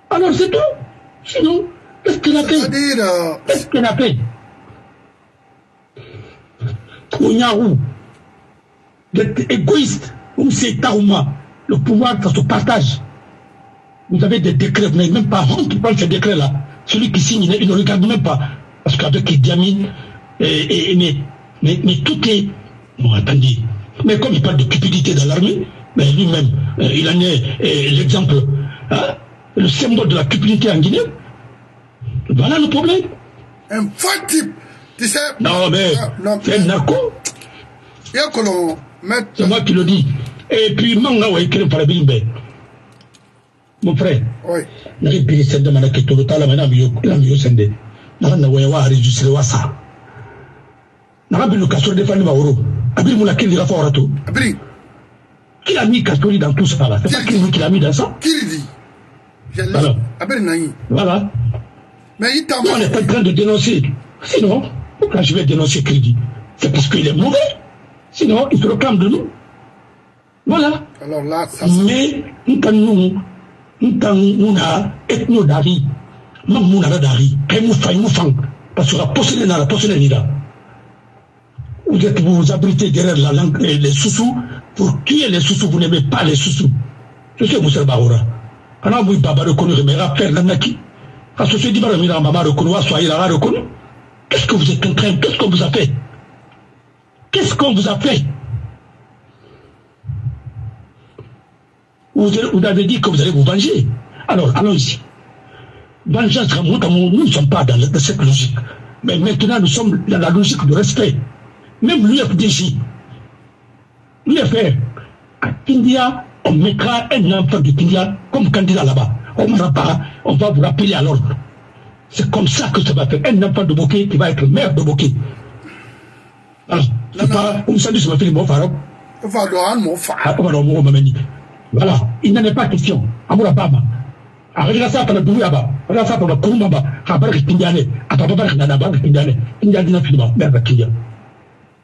Alors c'est tout. Sinon, qu'est-ce qu'il a fait? Qu'est-ce qu'il a fait? Kounyaou, d'être égoïste, ou c'est Taouma, le pouvoir, ça se partage. Vous avez des décrets, vous n'avez même pas honte de prendre ces décrets-là. Celui qui signe, il ne regarde même pas. Parce qu'avec les diamines, mais tout est. Bon, attendez. Mais comme il parle de cupidité dans l'armée, mais lui-même, il en est l'exemple, hein, le symbole de la cupidité en Guinée. Voilà le problème. Un faux type, tu sais. Non, mais c'est un narco. C'est moi qui le dis. Et puis, Mangawa écrit par Bimbe. Mon frère. Oui. N'abîme le Kastori défendu Mahoro. Abîme mon laquelle ira fort à tout. Qui l'a mis Kastori dans tout ça là? C'est pas qui l'a mis dans ça? Qui le dit? Voilà. Voilà. Mais il t'a on n'est pas en train de dénoncer. Sinon, quand je vais dénoncer Crédi, c'est parce qu'il est mauvais. Sinon, il se réclame de nous. Voilà. Alors là, ça mais nous a ethno dari, même nous n'avons dari, et nous fang, parce que la possédée n'a la possédée ni là. Vous êtes vous abritez derrière la langue et les sous-sous. Pour tuer les sous-sous, vous n'aimez pas les sous-sous. Je sais Moussel Bahoura. Alors vous baba reconnu mais faire la naki. Parce que ce dit Miriam Fama reconnu, soyez là reconnu. Qu'est-ce que vous êtes en train? Qu'est-ce qu'on vous a fait? Qu'est-ce qu'on vous a fait? Vous avez dit que vous allez vous venger. Alors, allons-y. Vengeance, nous ne sommes pas dans cette logique. Mais maintenant, nous sommes dans la logique de respect. Même l'UFDJ, l'UFR, à Tindia, on mettra un enfant de Tindia comme candidat là-bas. On va vous rappeler à l'ordre. C'est comme ça que ça va faire. Un enfant de Boké qui va être maire de Boké. Alors, on s'est dit, voilà, il n'en est pas question. Amoura Bama. Regarde ça par le Douaba. Regarde ça par le Koumaba. Rabarek Tindiane. Atababarek Nanabarek Tindiane. Tindiane finalement. Merde, Tindiane.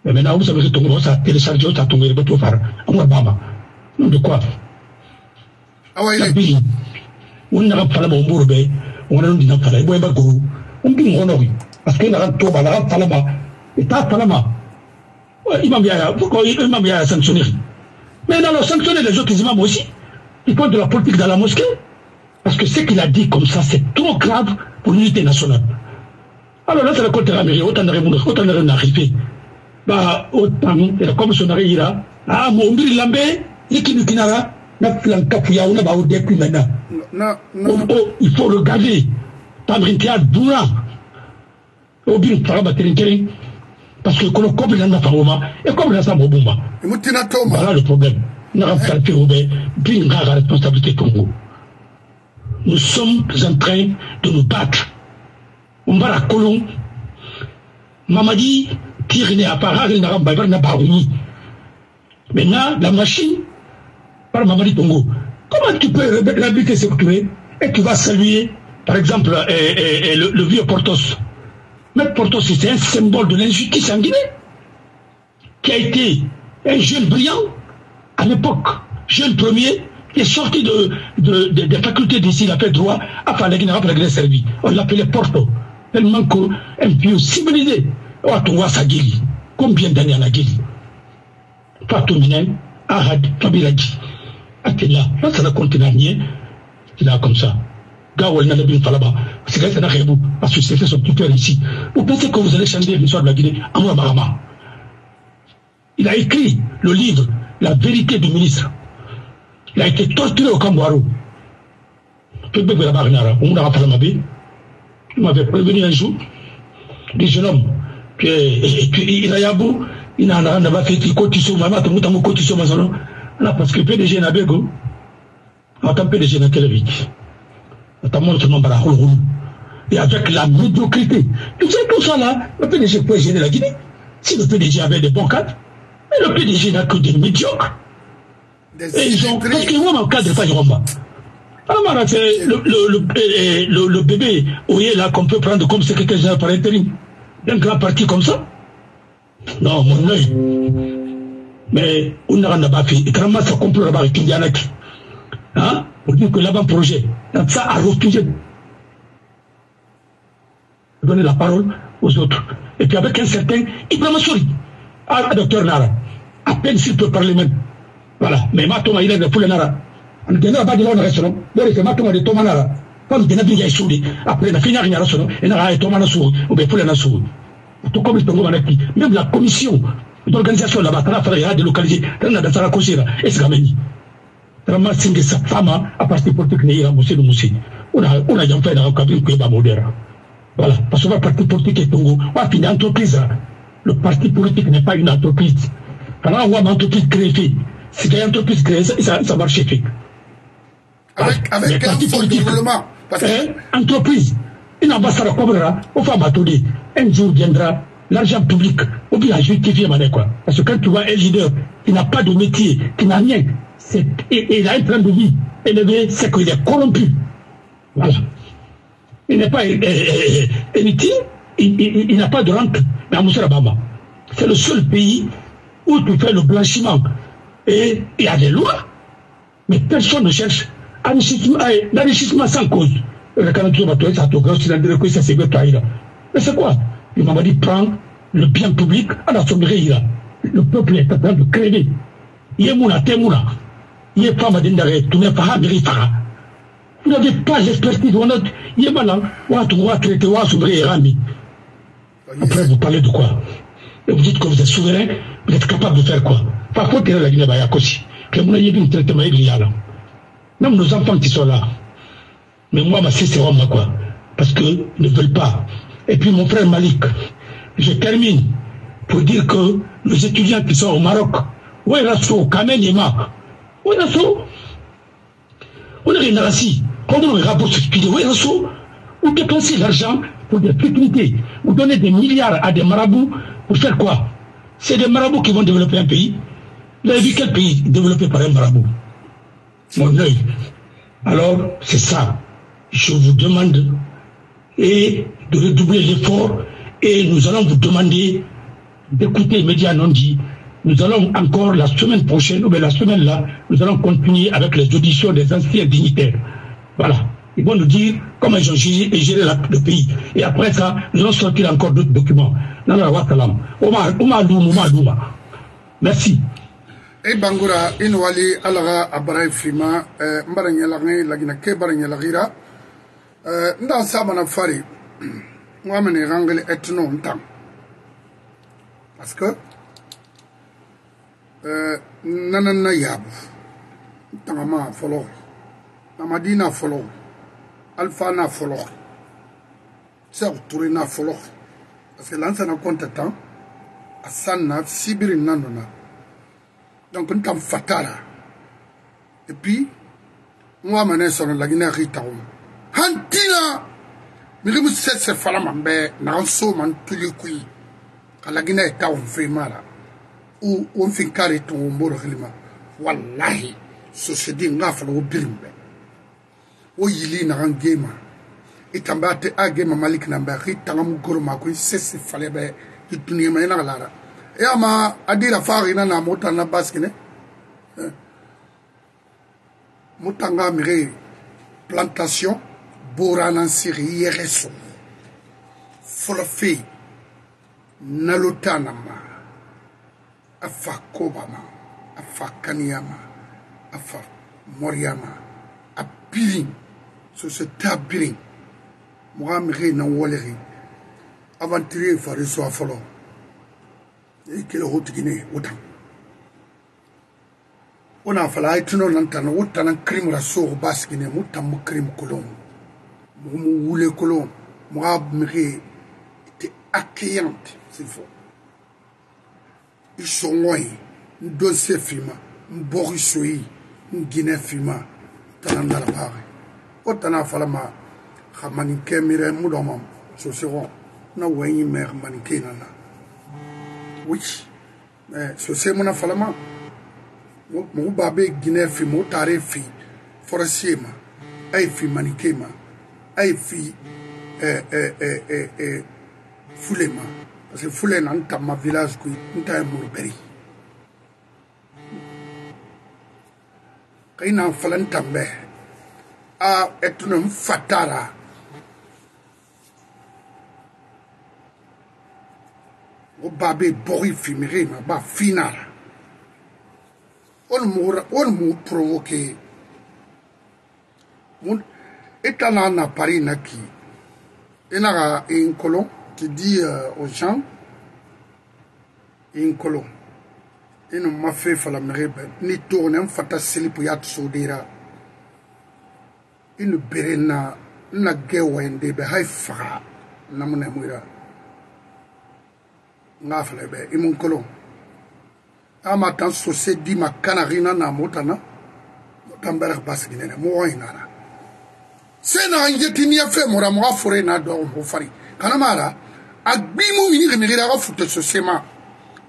Mais maintenant, vous savez que Tongo, ça a téléchargé, ça a tombé le bateau phare. Amoura Bama. Non, de quoi? Ah ouais, il est. On n'a pas la bombourbe. On a dit, non, pas la bombourbe. On dit, on honore. Parce qu'il y a un toba, la palama. Et ta palama. Il m'a bien, pourquoi il m'a bien sanctionné? Mais alors sanctionner les autres imams aussi. Ils font de la politique dans la mosquée. Parce que ce qu'il a dit comme ça, c'est trop grave pour l'unité nationale. Alors là, c'est le côté américain. Autant de arriver. Bah, autant, comme son arrière là. Ah, mon mille lambé, Nikinukinara, Naklankapuya, on a baudé depuis maintenant. Il faut regarder. Tamrintia, Doula. Au bien, Farabaterinkerin. Parce que comme il en a Faroma, et comme il en a Mobumba. Voilà le problème. Nous sommes en train de nous battre. On va à la colonne. Mamadi tire les appareils, maintenant, la machine, par Mamadi Tongo. Comment tu peux réhabiliter Sékou Touré et tu vas saluer, par exemple, le vieux Portos? Mais Porto, c'est un symbole de l'injustice en Guinée, qui a été un jeune brillant, à l'époque, jeune premier, qui est sorti des facultés d'ici, il a fait droit, afin la Guinée servie. On l'appelait Porto. Elle manque un vieux civilisé. On a trouvé sa guérie. Combien d'années à la guérie? Fatou Minen, Arad, Fabiladji. Athéna, là, ça l'a continué, il a comme ça. Gawel n'a bien pas là-bas. C'est grâce à vous, parce que c'est fait son petit cœur ici. Vous pensez que vous allez changer l'histoire de la Guinée? Amoura Barama. Il a écrit le livre La vérité du ministre. Il a été torturé au Kamboaro. Il m'avait prévenu un jour du jeune homme que il a yabou, il n'a rien à faire, il cotise au maman, il cotise au maman. Parce que PDG n'a pas eu. En tant que PDG n'a qu'elle vite. Et avec la médiocrité. Tu sais tout ça là, le PDG peut gérer la Guinée. Si le PDG avait des bons cadres, mais le PDG n'a que des médiocres. Et ils ont. Parce qu'ils vont en cadre pas Yoromba. Alors c'est le bébé Oye là qu'on peut prendre comme secrétaire général par intérim. D'un grand parti comme ça. Non, mon œil. Mais on n'a pas fait. Et vraiment ça complot là-bas avec Kindianak. Hein? On dit que l'avant-projet, ça a refusé de donner la parole aux autres. Et puis avec un certain Ibrahim Souri, docteur Nara, à peine s'il peut parler même. Voilà. Mais Matoma, il est de Poule Nara. On ne donnera pas de l'ordre restaurant. D'ailleurs, c'est Matoma de Toma Nara. Quand on donne à Souri, après, on a fini à Nara Souri, et Nara et Toma Nasouri, ou bien Poule Nasouri. Tout comme il y a qui, même la commission d'organisation là-bas, il y a des localités, il y a des Sarakosera, et c'est Gameni. Ramasser sa femme à partir pour te créer un monsieur de Moussi. On a déjà fait un cabine qui est moderne. Voilà, parce que le parti politique est Tongo. On a fini l'entreprise. Le parti politique n'est pas une entreprise. Quand on voit une entreprise créée, si une entreprise créée, ça marche fait. Avec un développement. Parce que entreprise, une ambassade à Cobra, au Fabatoli, un jour viendra l'argent public. ou bien à justifier, mané, quoi. Parce que quand tu vois un leader qui n'a pas de métier, qui n'a rien, et il a un train de vie élevé, c'est qu'il est corrompu. Voilà. Il n'est pas héritier, il n'a pas de rente. Mais à Moussa Bama, c'est le seul pays où tu fais le blanchiment. Et il y a des lois, mais personne ne cherche l'enrichissement sans cause. Mais c'est quoi? Le Mamadi prend le bien public à la sommerie. Le peuple est en train de créer. Vous n'avez pas l'expertise honnête. Après, vous parlez de quoi? Et vous dites que vous êtes souverain, vous êtes capable de faire quoi? Parfois, il y a la Guinée-Bayak aussi. Même nos enfants qui sont là. Mais moi, ma c'est vraiment quoi. Parce qu'ils ne veulent pas. Et puis, mon frère Malik, je termine pour dire que nos étudiants qui sont au Maroc, où est Rassou, Kamen et Marc? Où est Rassou? On est Renarassi. Quand on ira pour se quitter, où est Rassou? Ou dépenser l'argent pour des fécunités, ou donner des milliards à des marabouts pour faire quoi? C'est des marabouts qui vont développer un pays. Vous avez vu quel pays développé par un marabout? Mon œil. Alors, c'est ça. Je vous demande de redoubler l'effort et nous allons vous demander d'écouter les médias non dits. Nous allons encore la semaine prochaine, ou bien la semaine là, nous allons continuer avec les auditions des anciens dignitaires. Voilà. Ils vont nous dire comment ils ont géré le pays. Et après ça, nous allons sortir encore d'autres documents. Merci. E bangura inwali alaga abarai frima mbaranyalagay lagina ke baranyalagira nda sabana fari mwamene rangeli etno ntang parce que nanana yabu tangama follow Mamadina follow Alpha na follow Sékou Touré na follow parce que Lansana Conté tan asana sibiri nanona. Donc, nous sommes fatales. Et puis, moi, je suis la Guinée. Je suis la Guinée. Je suis la Guinée. Et ama adira farina na motana baskine motanga mire plantation borana siri yereso folofi nalotana ma afakobama afakaniama afa moriama apiri so se tabiri mohamire na woleri aventurier fariso afolo. Et que le route Guinée, autant. On a fallu être non lanterne, autant un crime la sourde basse Guinée, autant mon crime colon. Mon moule colon, mon abméré était accueillante, s'il faut. Ils sont loin, nous donnons ces films, nous borissoui, nous guinéens films, tant en alvaré. Autant a fallu ma ramaniquer, mire, moudomam, ce seront, n'a oué, mère, maniquer, nana. Oui, mais c'est mon affalement. Mon babé guinéen, mon taré, forestier, maniqué, foulé. Parce que foulé, dans ma village, c'est un mourbéri. Quand il y a un falentambe, à être un fatara. O babé bori fimire ma ba finara on mu provoquer mon étana na Paris na ki enara un colon qui dit aux gens un colon et nous m'a fait fala merebe ni tourner en fata slip ya tsodira une berena na gewende be haifa na mona muira Naflebe, et mon colon. À ma tante, saucé dit ma canarina na motana, tamber basse guinéenne, moinana. C'est n'a yetinia fait, mon amour, forena d'or, mon fari. Canamara, à bimou, il n'y a pas de foutre ce séma,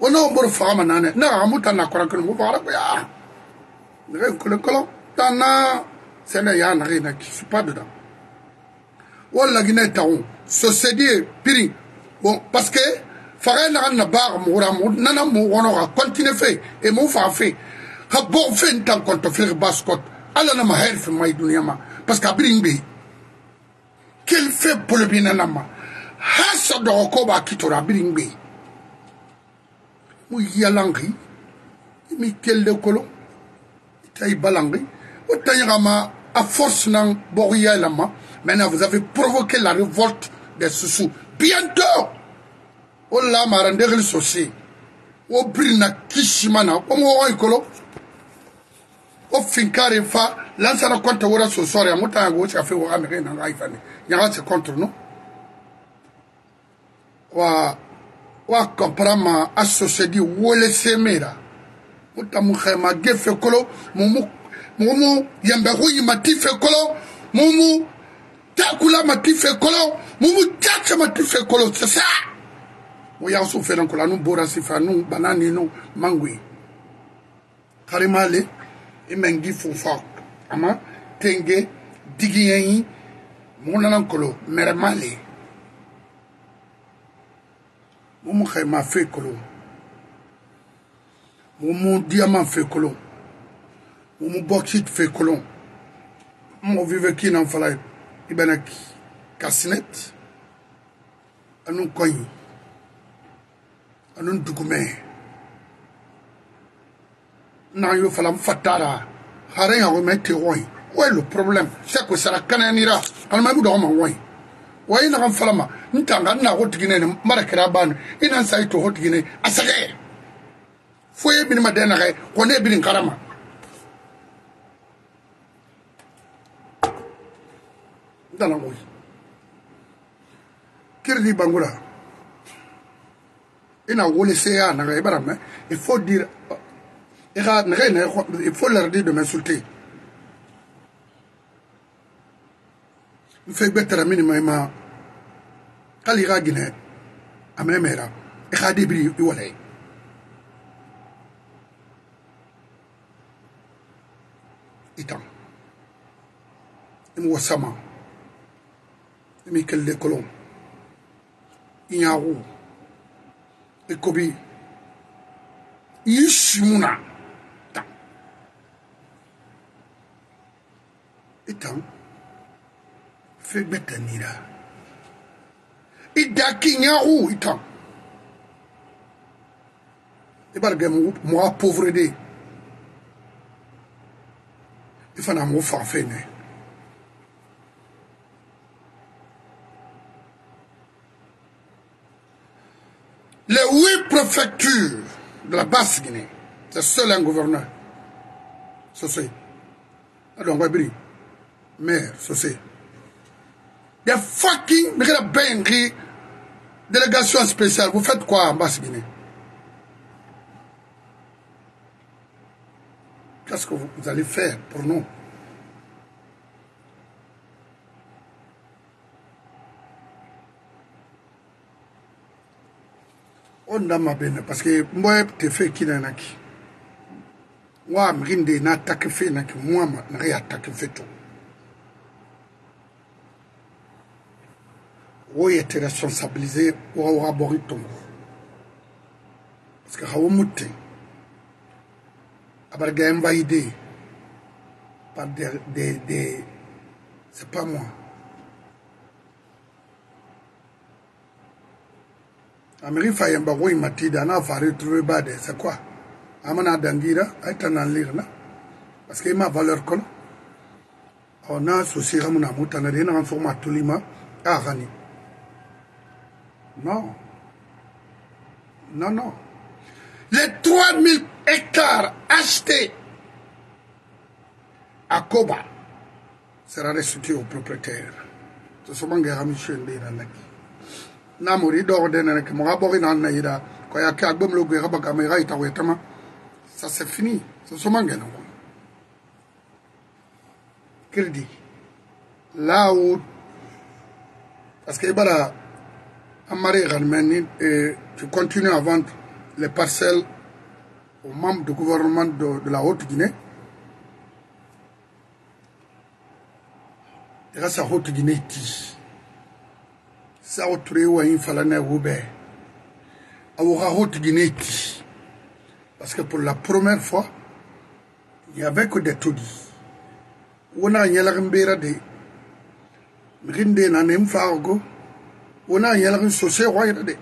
Ono bor fama nane na amuta na korakun bu bara ya ne kolon tana sene ya na rena qui suis pas dedans wala gina taw société piri bon parce que fare na na bar muram nana mo wonora continue fait et mo fa fait ka bon fait tant qu'on te faire bascot ala na ma herf mai dunya ma parce que biringbi quel fait pour le binanama hasso do ko ba kitora biringbi ou y a l'angri, Michel de Colomb, Taï Balangri, ou Taïrama, à force nan Boria Lama, maintenant vous avez provoqué la révolte des Soussous. Bientôt, on l'a marrandé le saucé, au Brina Kishimana, au Moran Colomb, au Fincarefa, Lansana Conté ou la Sossor et à Motango, ça fait au Américain en Raïfane. Il y a un contre nous. Wa comprama associé wole semera utamu khema gefe kolo mumu yambaruyi matife kolo mumu takula matife kolo mumu tata matife kolo c'est ça moya souffrant kola nous borasifa nous banani nous mangui karimale imengi fufa ama tenge digiyi munanan kolo mermale Moumou Khaïma fait colon. Moumou Diamant fait colon. Moumou Bokit fait colon. Moumou Viveki n'en fallait. Ibenaki. Cassinette. Anou Koyou. Anou Dougoumé. N'ayou Falam Fatara. Haré en remettre Roy. Où est le problème? C'est que ça la cananira. Almamou d'Orma Roy. Waye na falama ntanga na hotgine ne marakira ban ina saito hotgine asage foye bin madena kay kone bin karama ndana moy Crédi bangura ina wole sea na kay barama il faut dire il faut leur dire de m'insulter. Il faut que le minimum soit le cas de la Guinée. Il faut que le cas de Itam. Il faut que le cas de fait bétanira. Il dakigna ou itam. Et par exemple, moi pauvre dé. Il faut n'amour farfene. Les 8 préfectures de la Basse-Guinée, c'est seul un gouverneur. Ceci. Alors on va briller. Maire, ceci. Il y a fucking délégation spéciale. Vous faites quoi en Basse-Guinée? Qu'est-ce que vous allez faire pour nous? On a ma benne parce que moi, je fais qui n'a qui. Moi, je suis attaqué, moi, je suis attaqué, tout. Où est responsabilisé pour avoir ton parce que Raoumouté a invalidé par des c'est pas moi. Amérique Fayamba, oui, Matida, n'a pas retrouvé Bade, c'est quoi? Amana Dangira, est en lire là parce qu'il m'a valeur colon. On a souci Ramona Moutanadina en format Toulima à Rani. Non. Non, non. Les 3000 hectares achetés à Koba sera restitué au propriétaire. C'est ce que je veux dire. Ça c'est fini. C'est ce que je veux dire. Crédi. Là où... Parce que... Tu continues à vendre les parcelles aux membres du gouvernement de la Haute-Guinée. Grâce à Haute-Guinée, ça a trouvé un falaner Robert. Aura Haute-Guinée, parce que pour la première fois, il n'y avait que des taudis. On a eu la rimbera de Rinde Nanem Fargo. On a eu la rimbera de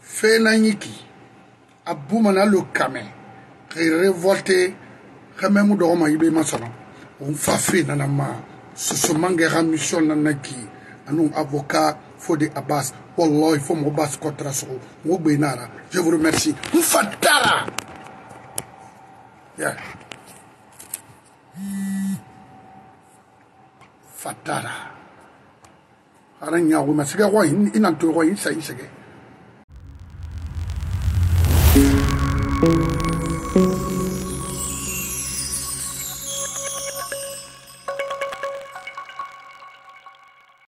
Fénaniki. Aboumana le Kamen. Révolté. Kamemu Doroma Ibe Masana. On fait Nanama. Ce mangera mission Nanaki. Anou avocat Fode Abass. Wallah, il faut mon basse contre ça. Je vous remercie. Moufatara. Yeah. Fatara. Aranya wuma sega wa inanto wa isa isege.